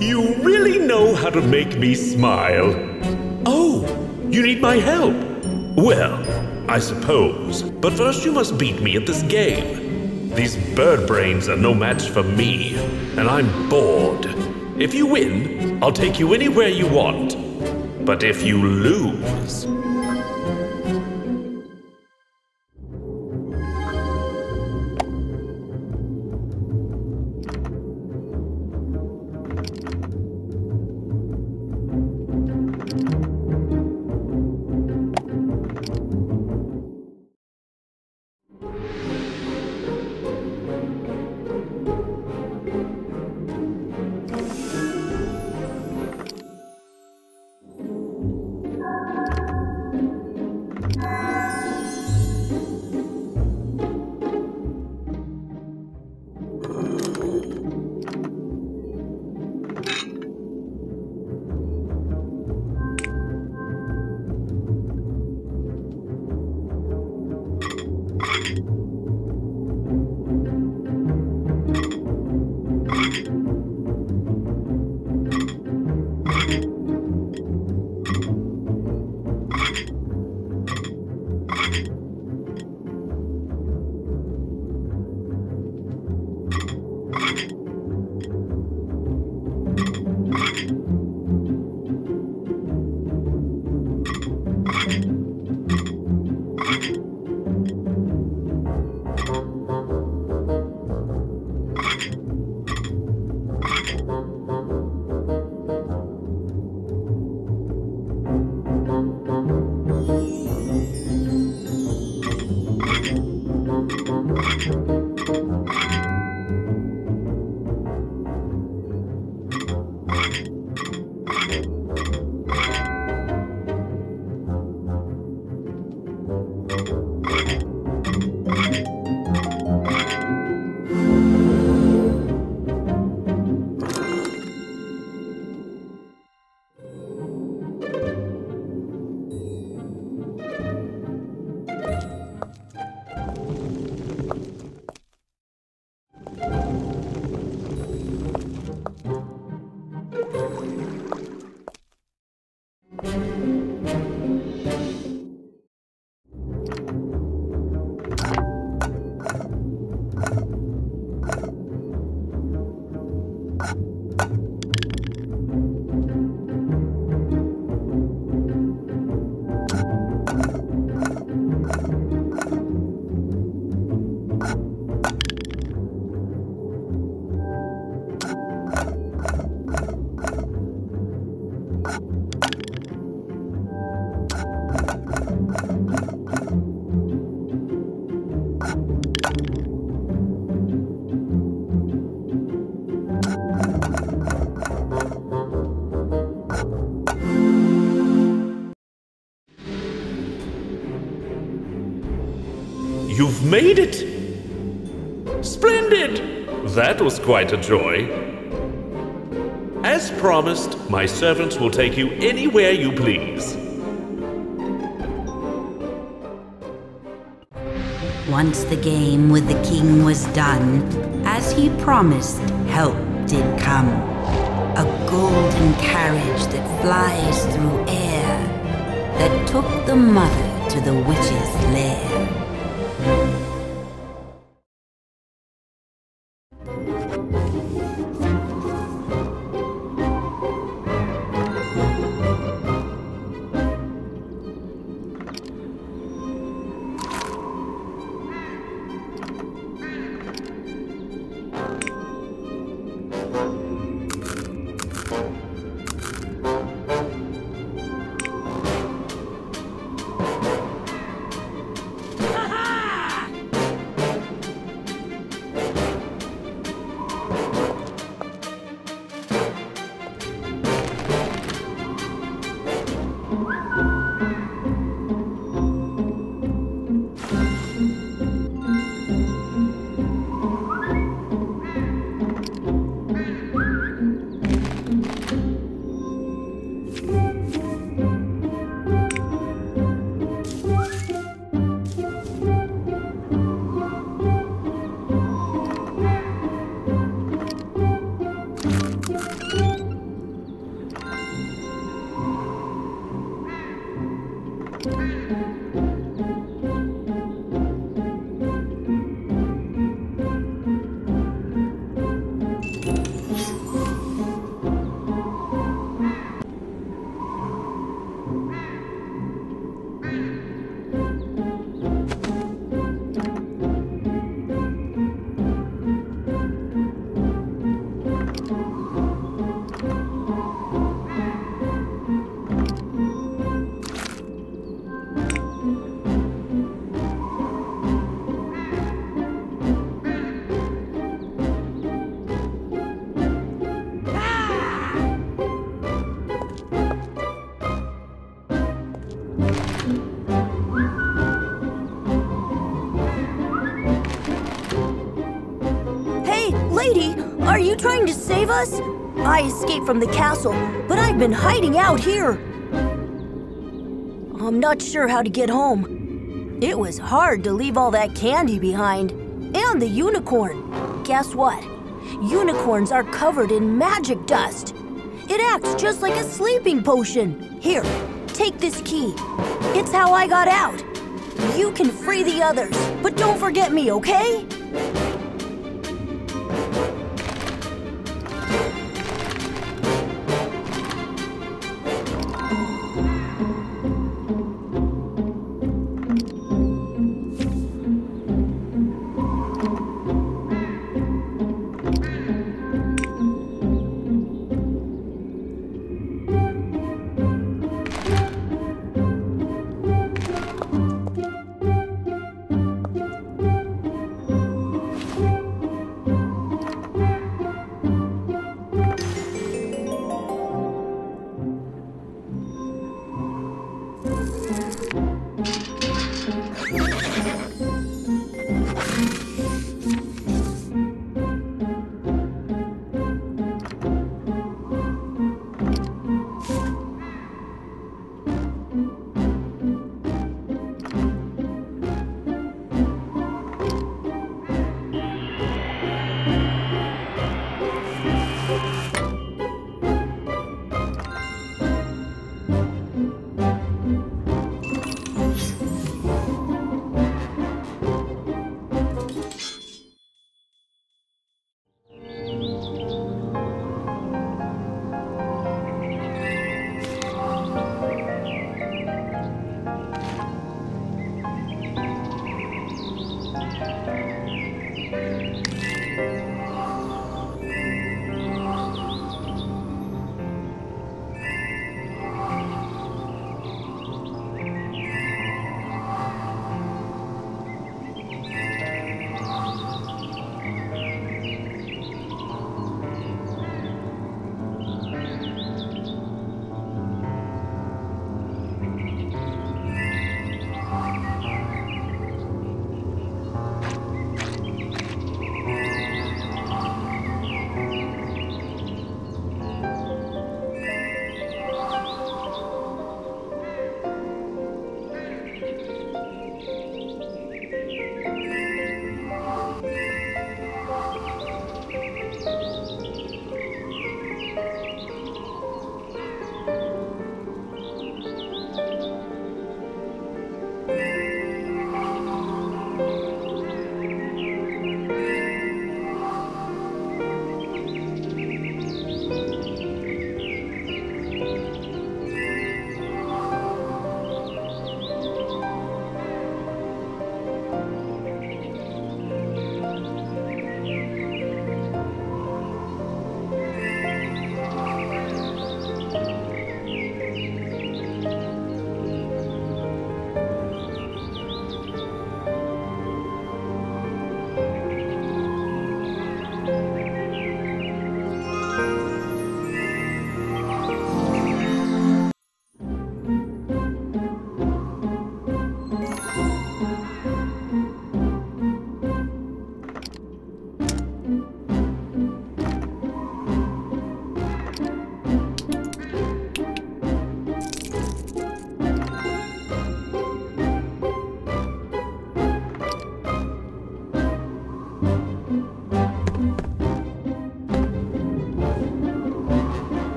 You really know how to make me smile. Oh, you need my help. Well, I suppose. But first you must beat me at this game. These bird brains are no match for me, and I'm bored. If you win, I'll take you anywhere you want. But if you lose... You've made it! Splendid! That was quite a joy. As promised, my servants will take you anywhere you please. Once the game with the king was done, as he promised, help did come. A golden carriage that flies through air, that took the mother to the witch's lair. Lady, are you trying to save us? I escaped from the castle, but I've been hiding out here. I'm not sure how to get home. It was hard to leave all that candy behind. And the unicorn. Guess what? Unicorns are covered in magic dust. It acts just like a sleeping potion. Here, take this key. It's how I got out. You can free the others, but don't forget me, okay?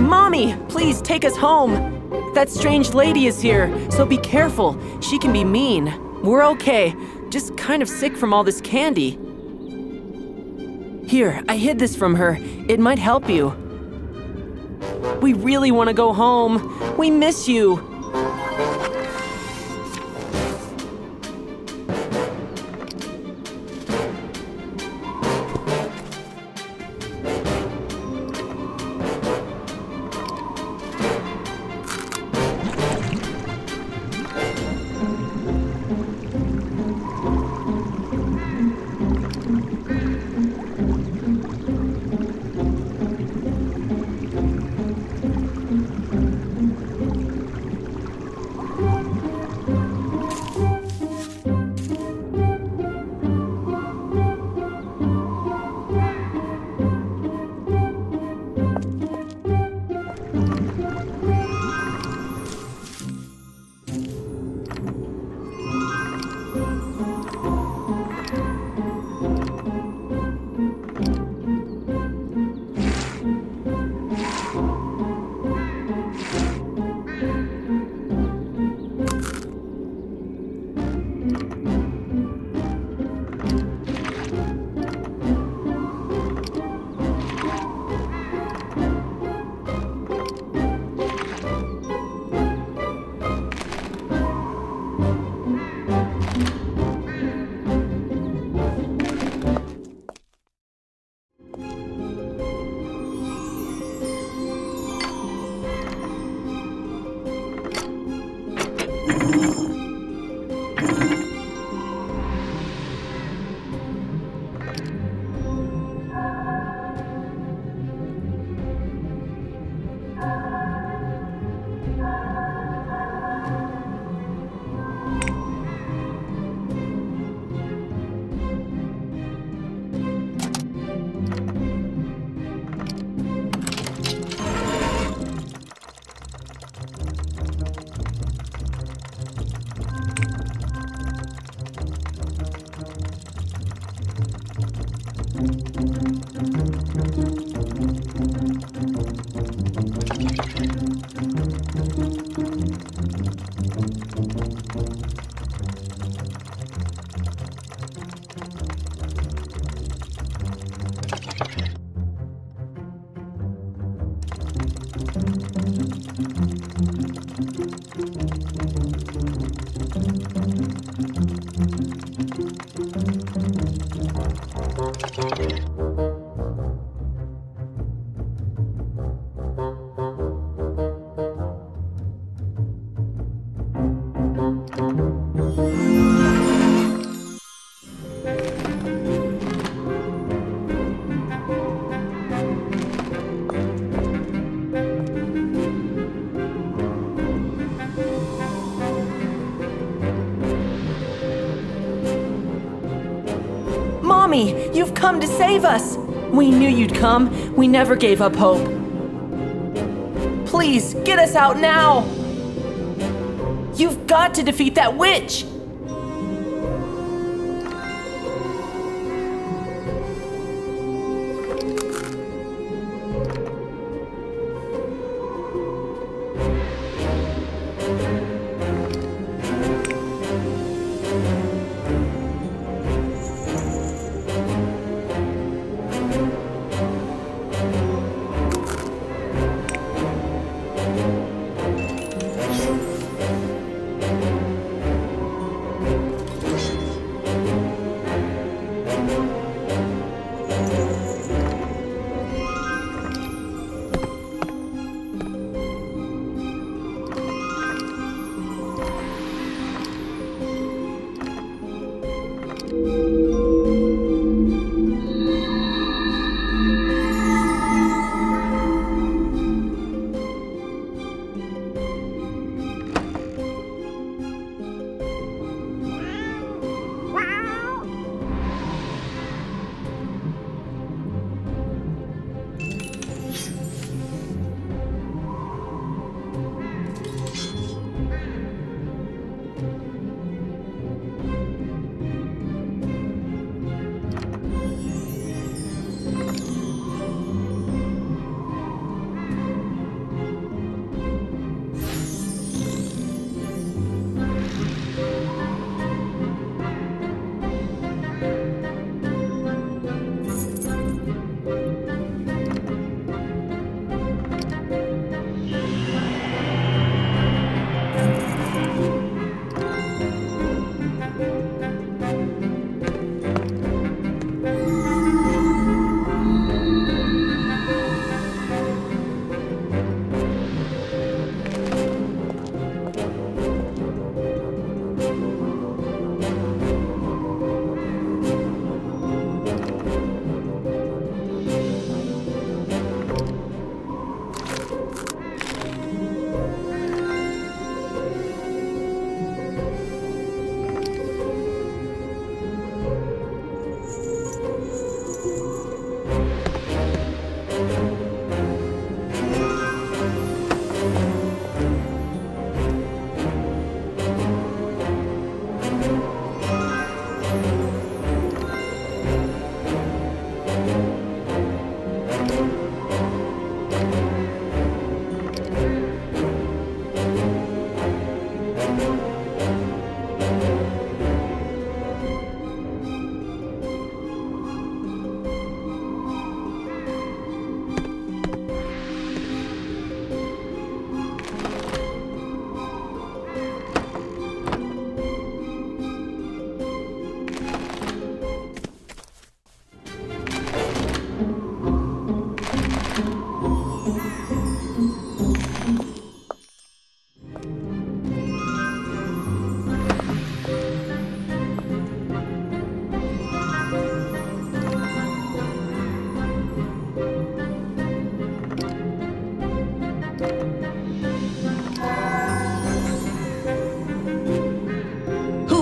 Mommy, Mommy, please take us home. That strange lady is here, so be careful. She can be mean. We're okay, just kind of sick from all this candy. Here, I hid this from her. It might help you. We really want to go home. We miss you. You've come to save us! We knew you'd come. We never gave up hope. Please, get us out now! You've got to defeat that witch!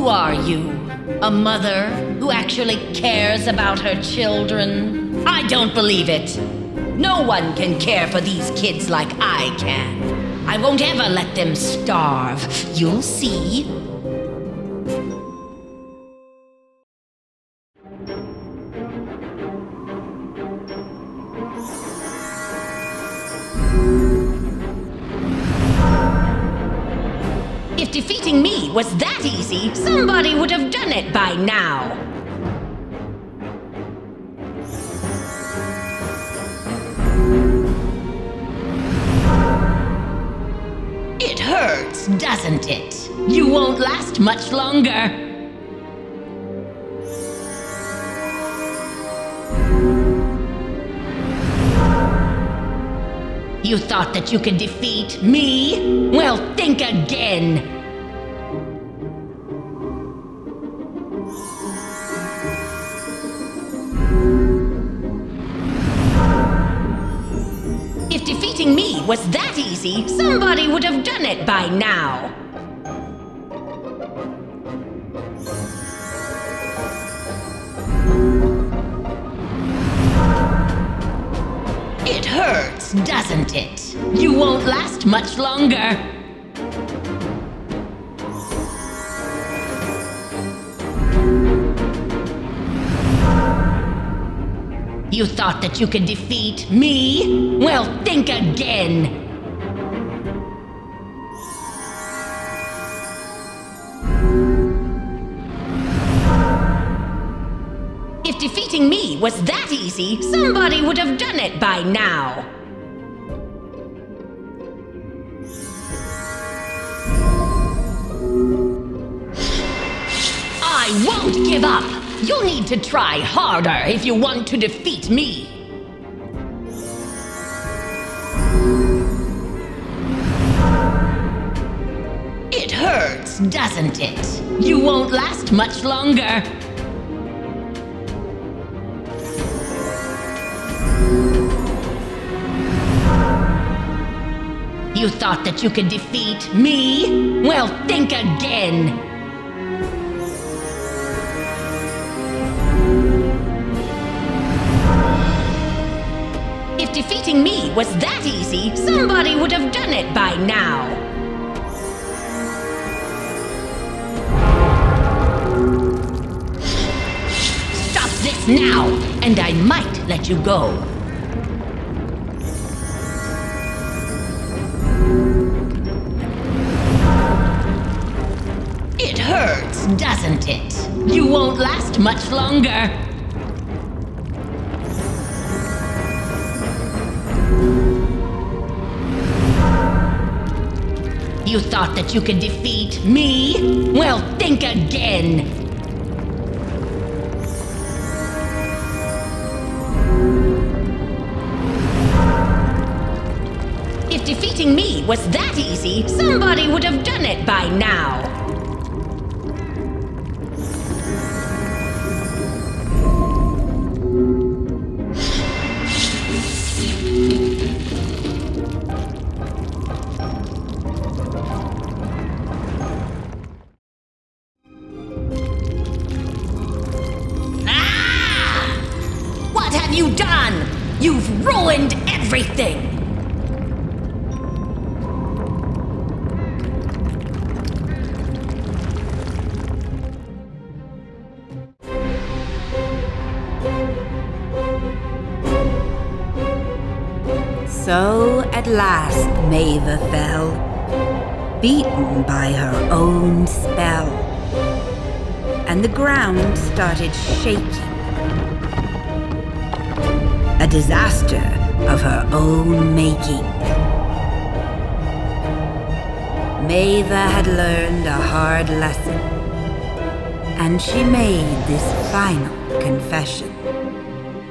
Who are you? A mother who actually cares about her children? I don't believe it. No one can care for these kids like I can. I won't ever let them starve. You'll see. If defeating me was that easy, somebody would have done it by now. It hurts, doesn't it? You won't last much longer. You thought that you could defeat me? Well, think again. If defeating me was that easy, somebody would have done it by now. It hurts, doesn't it? You won't last much longer. You thought that you could defeat me? Well, think again. If defeating me was that easy, somebody would have done it by now. I won't give up! You'll need to try harder if you want to defeat me. It hurts, doesn't it? You won't last much longer. You thought that you could defeat me? Well, think again. If defeating me was that easy, somebody would have done it by now. Stop this now, and I might let you go. It hurts, doesn't it? You won't last much longer. You thought that you could defeat me? Well, think again. If defeating me was that easy, somebody would have done it by now. So at last Maeva fell, beaten by her own spell, and the ground started shaking, a disaster of her own making. Maeva had learned a hard lesson, and she made this final confession.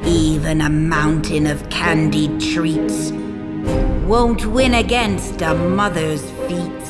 Even a mountain of candied treats won't win against a mother's feats.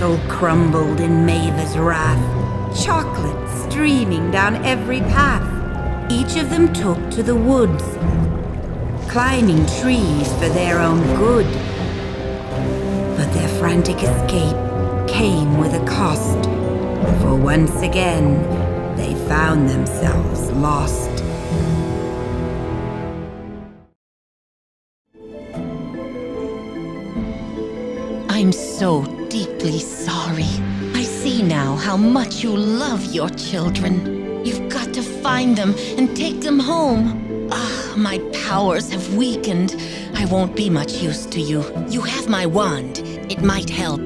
castle crumbled in Maeva's wrath, chocolate streaming down every path. Each of them took to the woods, climbing trees for their own good. But their frantic escape came with a cost, for once again, they found themselves lost. I'm so deeply sorry. I see now how much you love your children. You've got to find them and take them home. Ah, my powers have weakened. I won't be much use to you. You have my wand. It might help.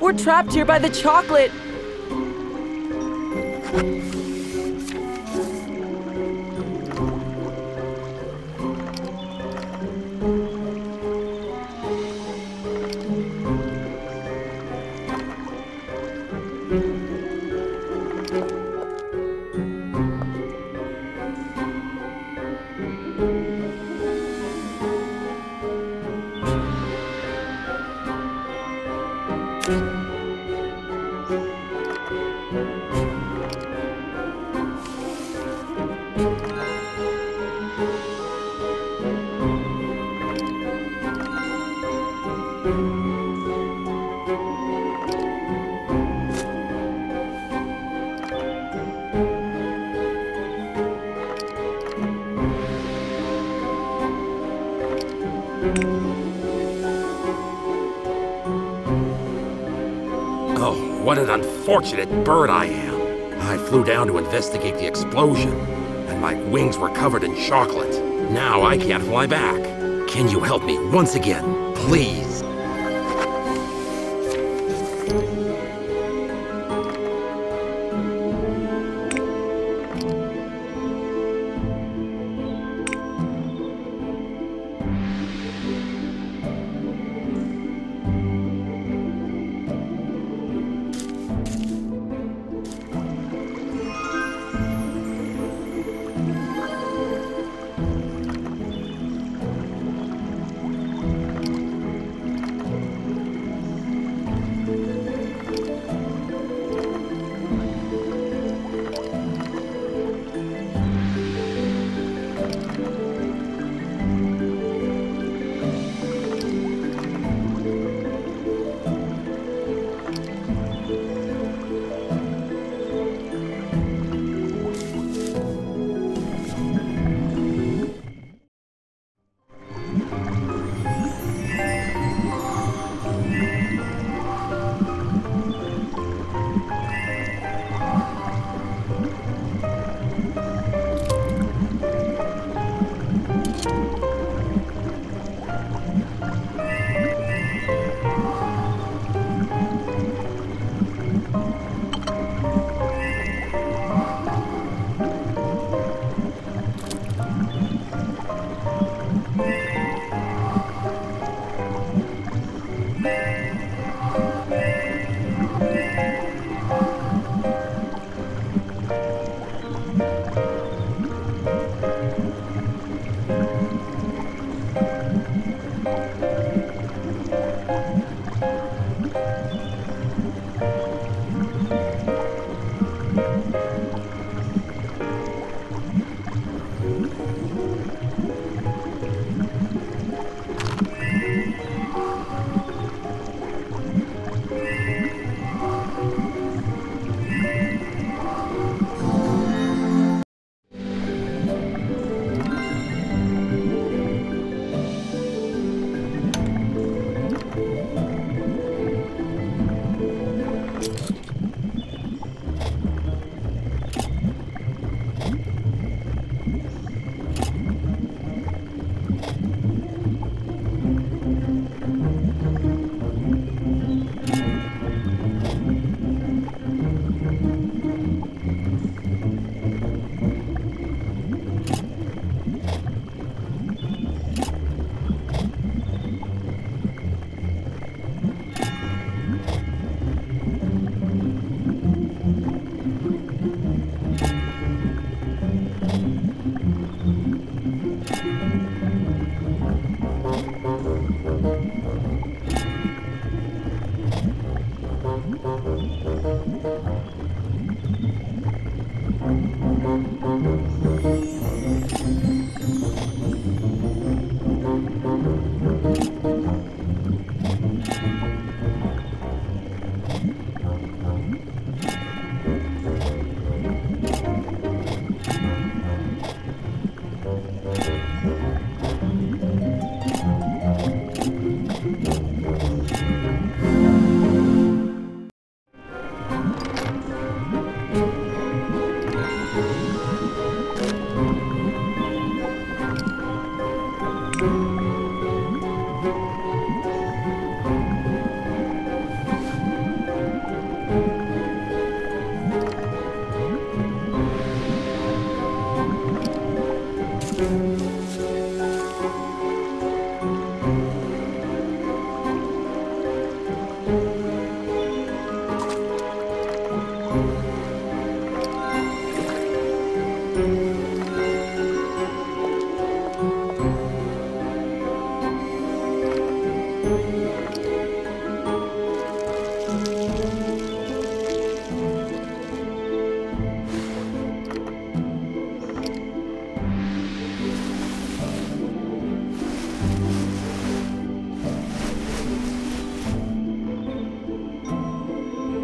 We're trapped here by the chocolate! What an unfortunate bird I am. I flew down to investigate the explosion, and my wings were covered in chocolate. Now I can't fly back. Can you help me once again, please?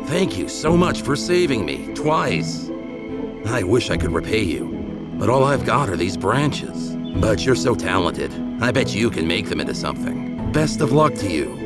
Thank you so much for saving me, twice. I wish I could repay you, but all I've got are these branches. But you're so talented, I bet you can make them into something. Best of luck to you.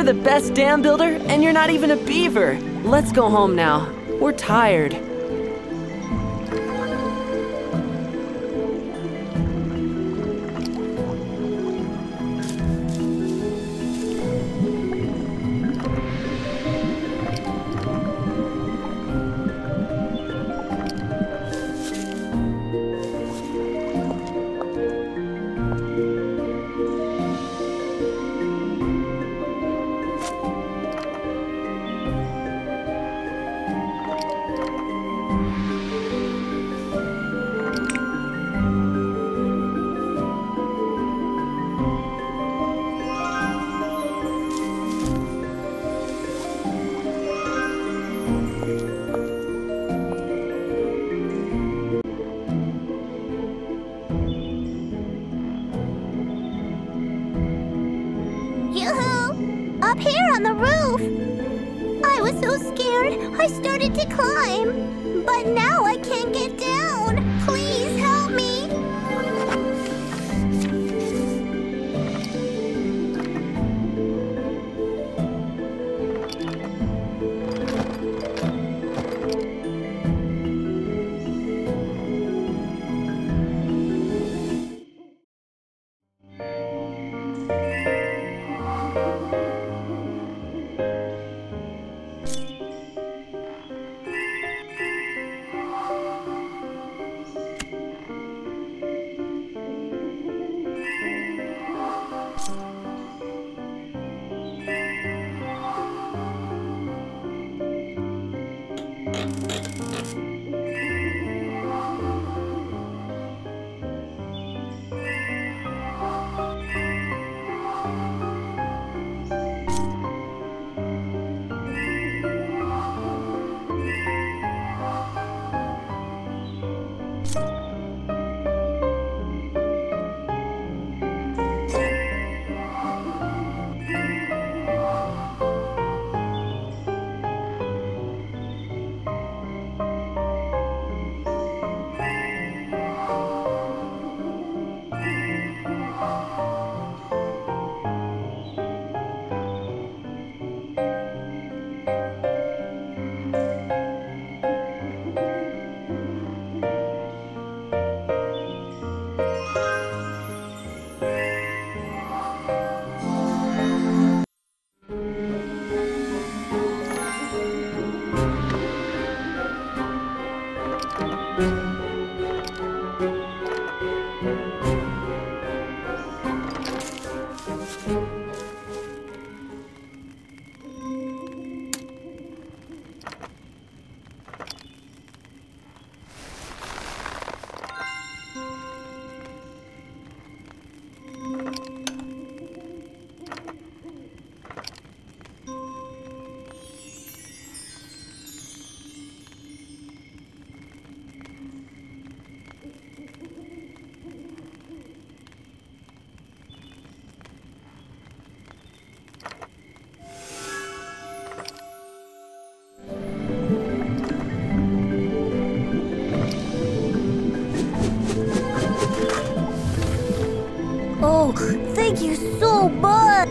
The best dam builder, and you're not even a beaver. Let's go home now. We're tired. Wow! Thank you so much!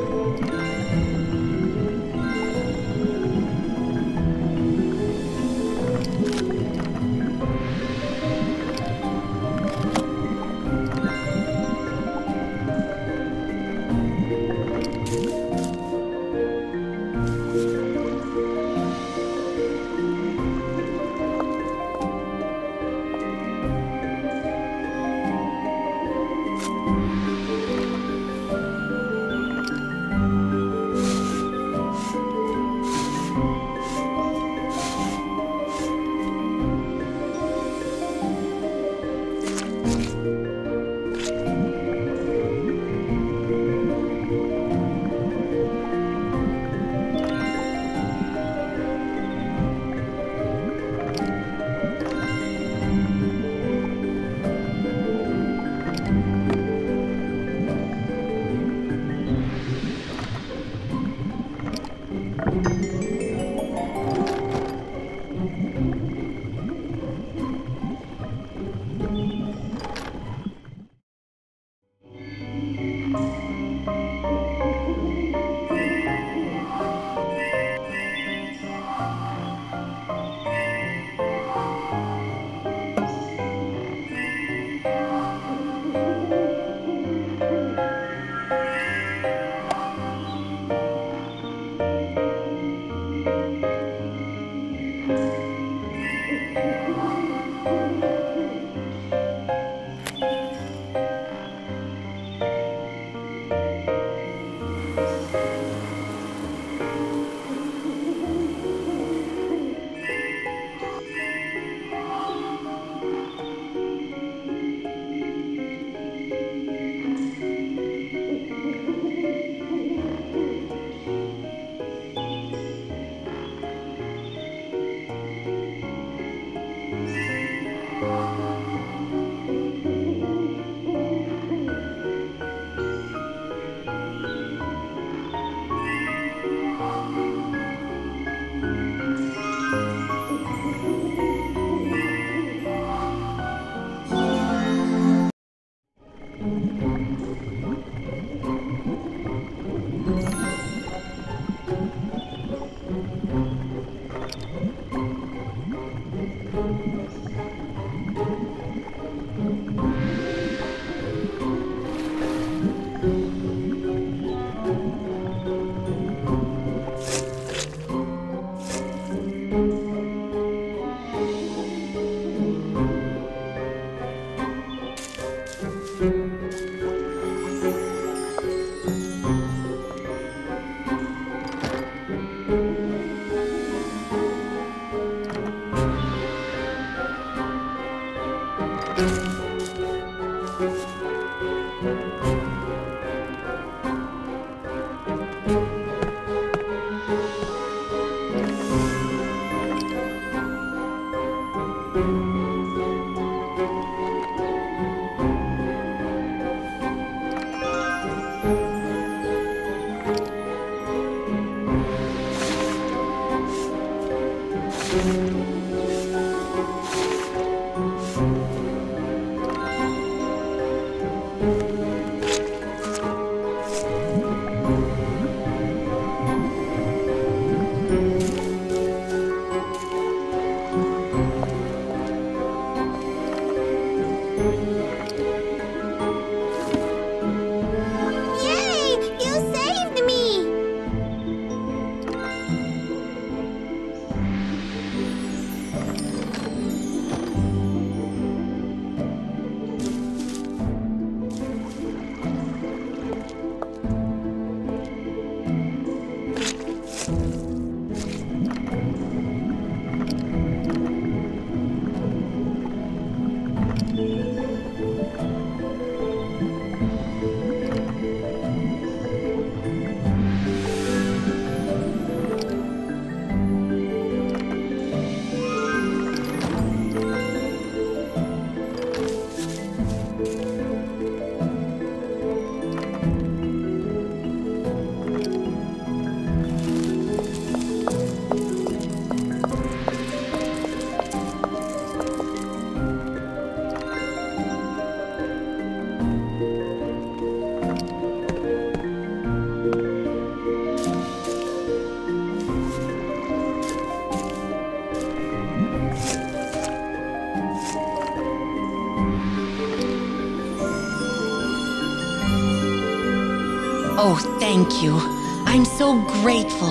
Oh, thank you. I'm so grateful.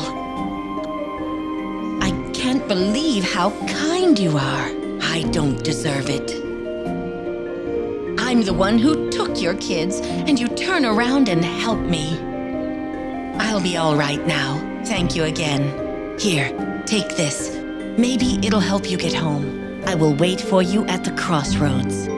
I can't believe how kind you are. I don't deserve it. I'm the one who took your kids, and you turn around and help me. I'll be all right now. Thank you again. Here, take this. Maybe it'll help you get home. I will wait for you at the crossroads.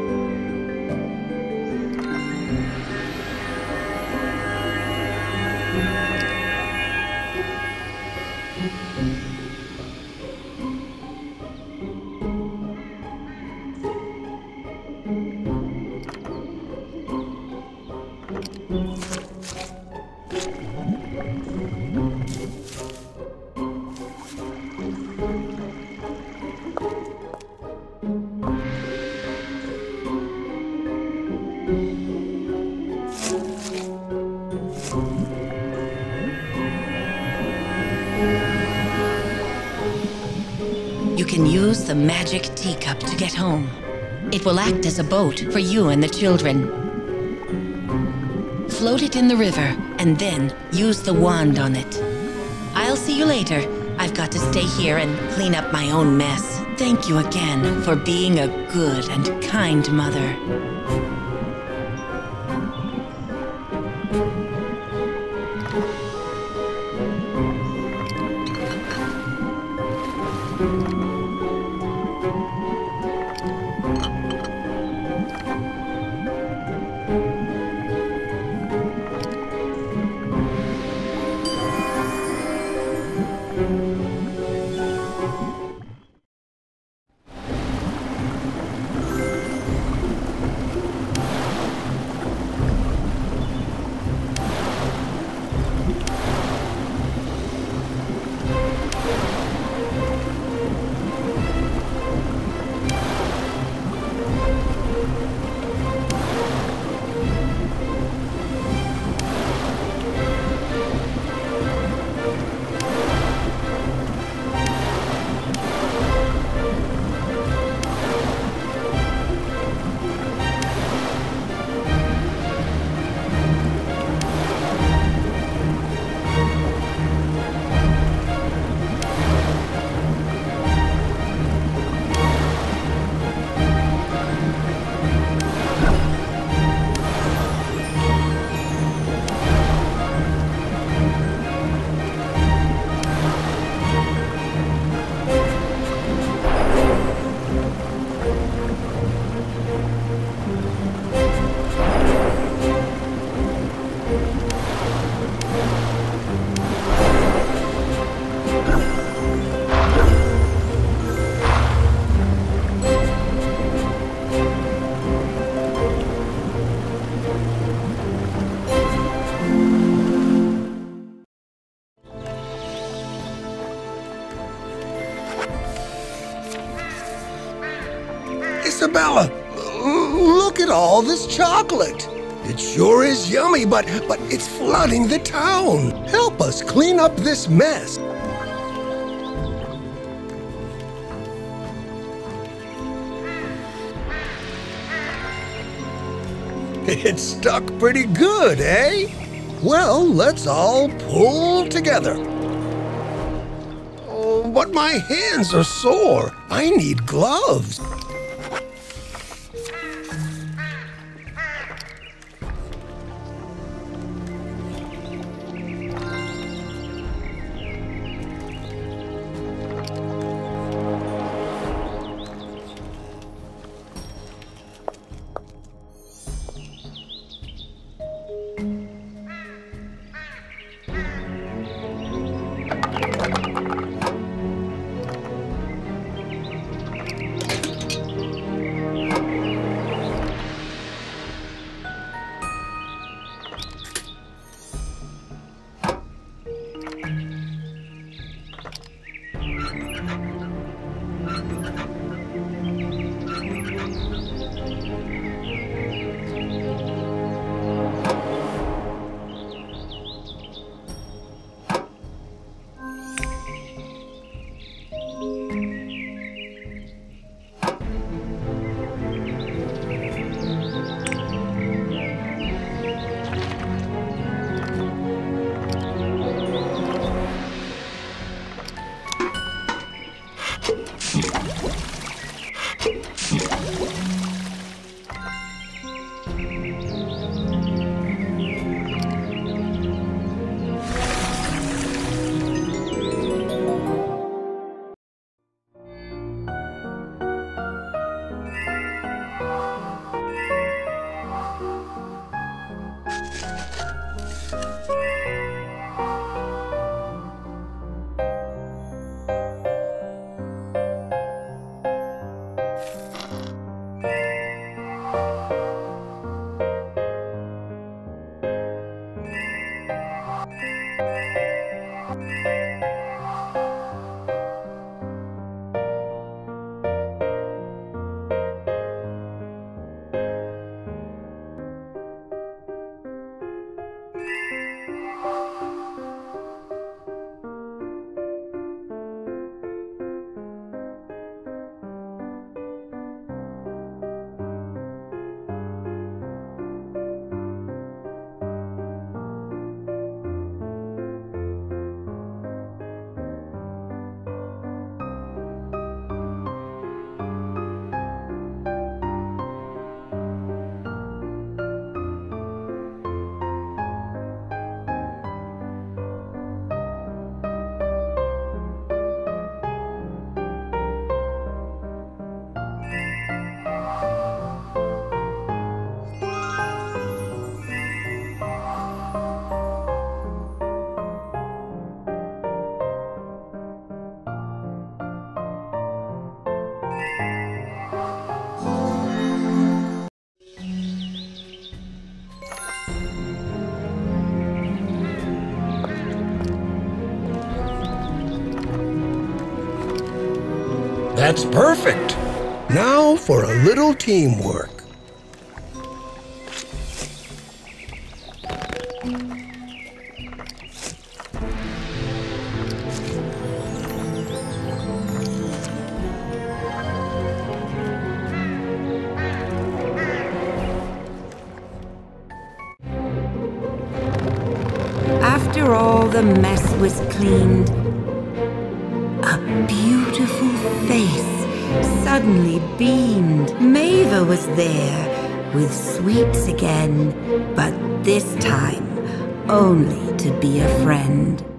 Magic teacup to get home. It will act as a boat for you and the children. Float it in the river and then use the wand on it. I'll see you later. I've got to stay here and clean up my own mess. Thank you again for being a good and kind mother. Isabella, look at all this chocolate. It sure is yummy, but it's flooding the town. Help us clean up this mess. It's stuck pretty good, eh? Well, let's all pull together. Oh, but my hands are sore. I need gloves. That's perfect! Now for a little teamwork. After all the mess was cleaned, suddenly beamed. Maeva was there, with sweets again, but this time only to be a friend.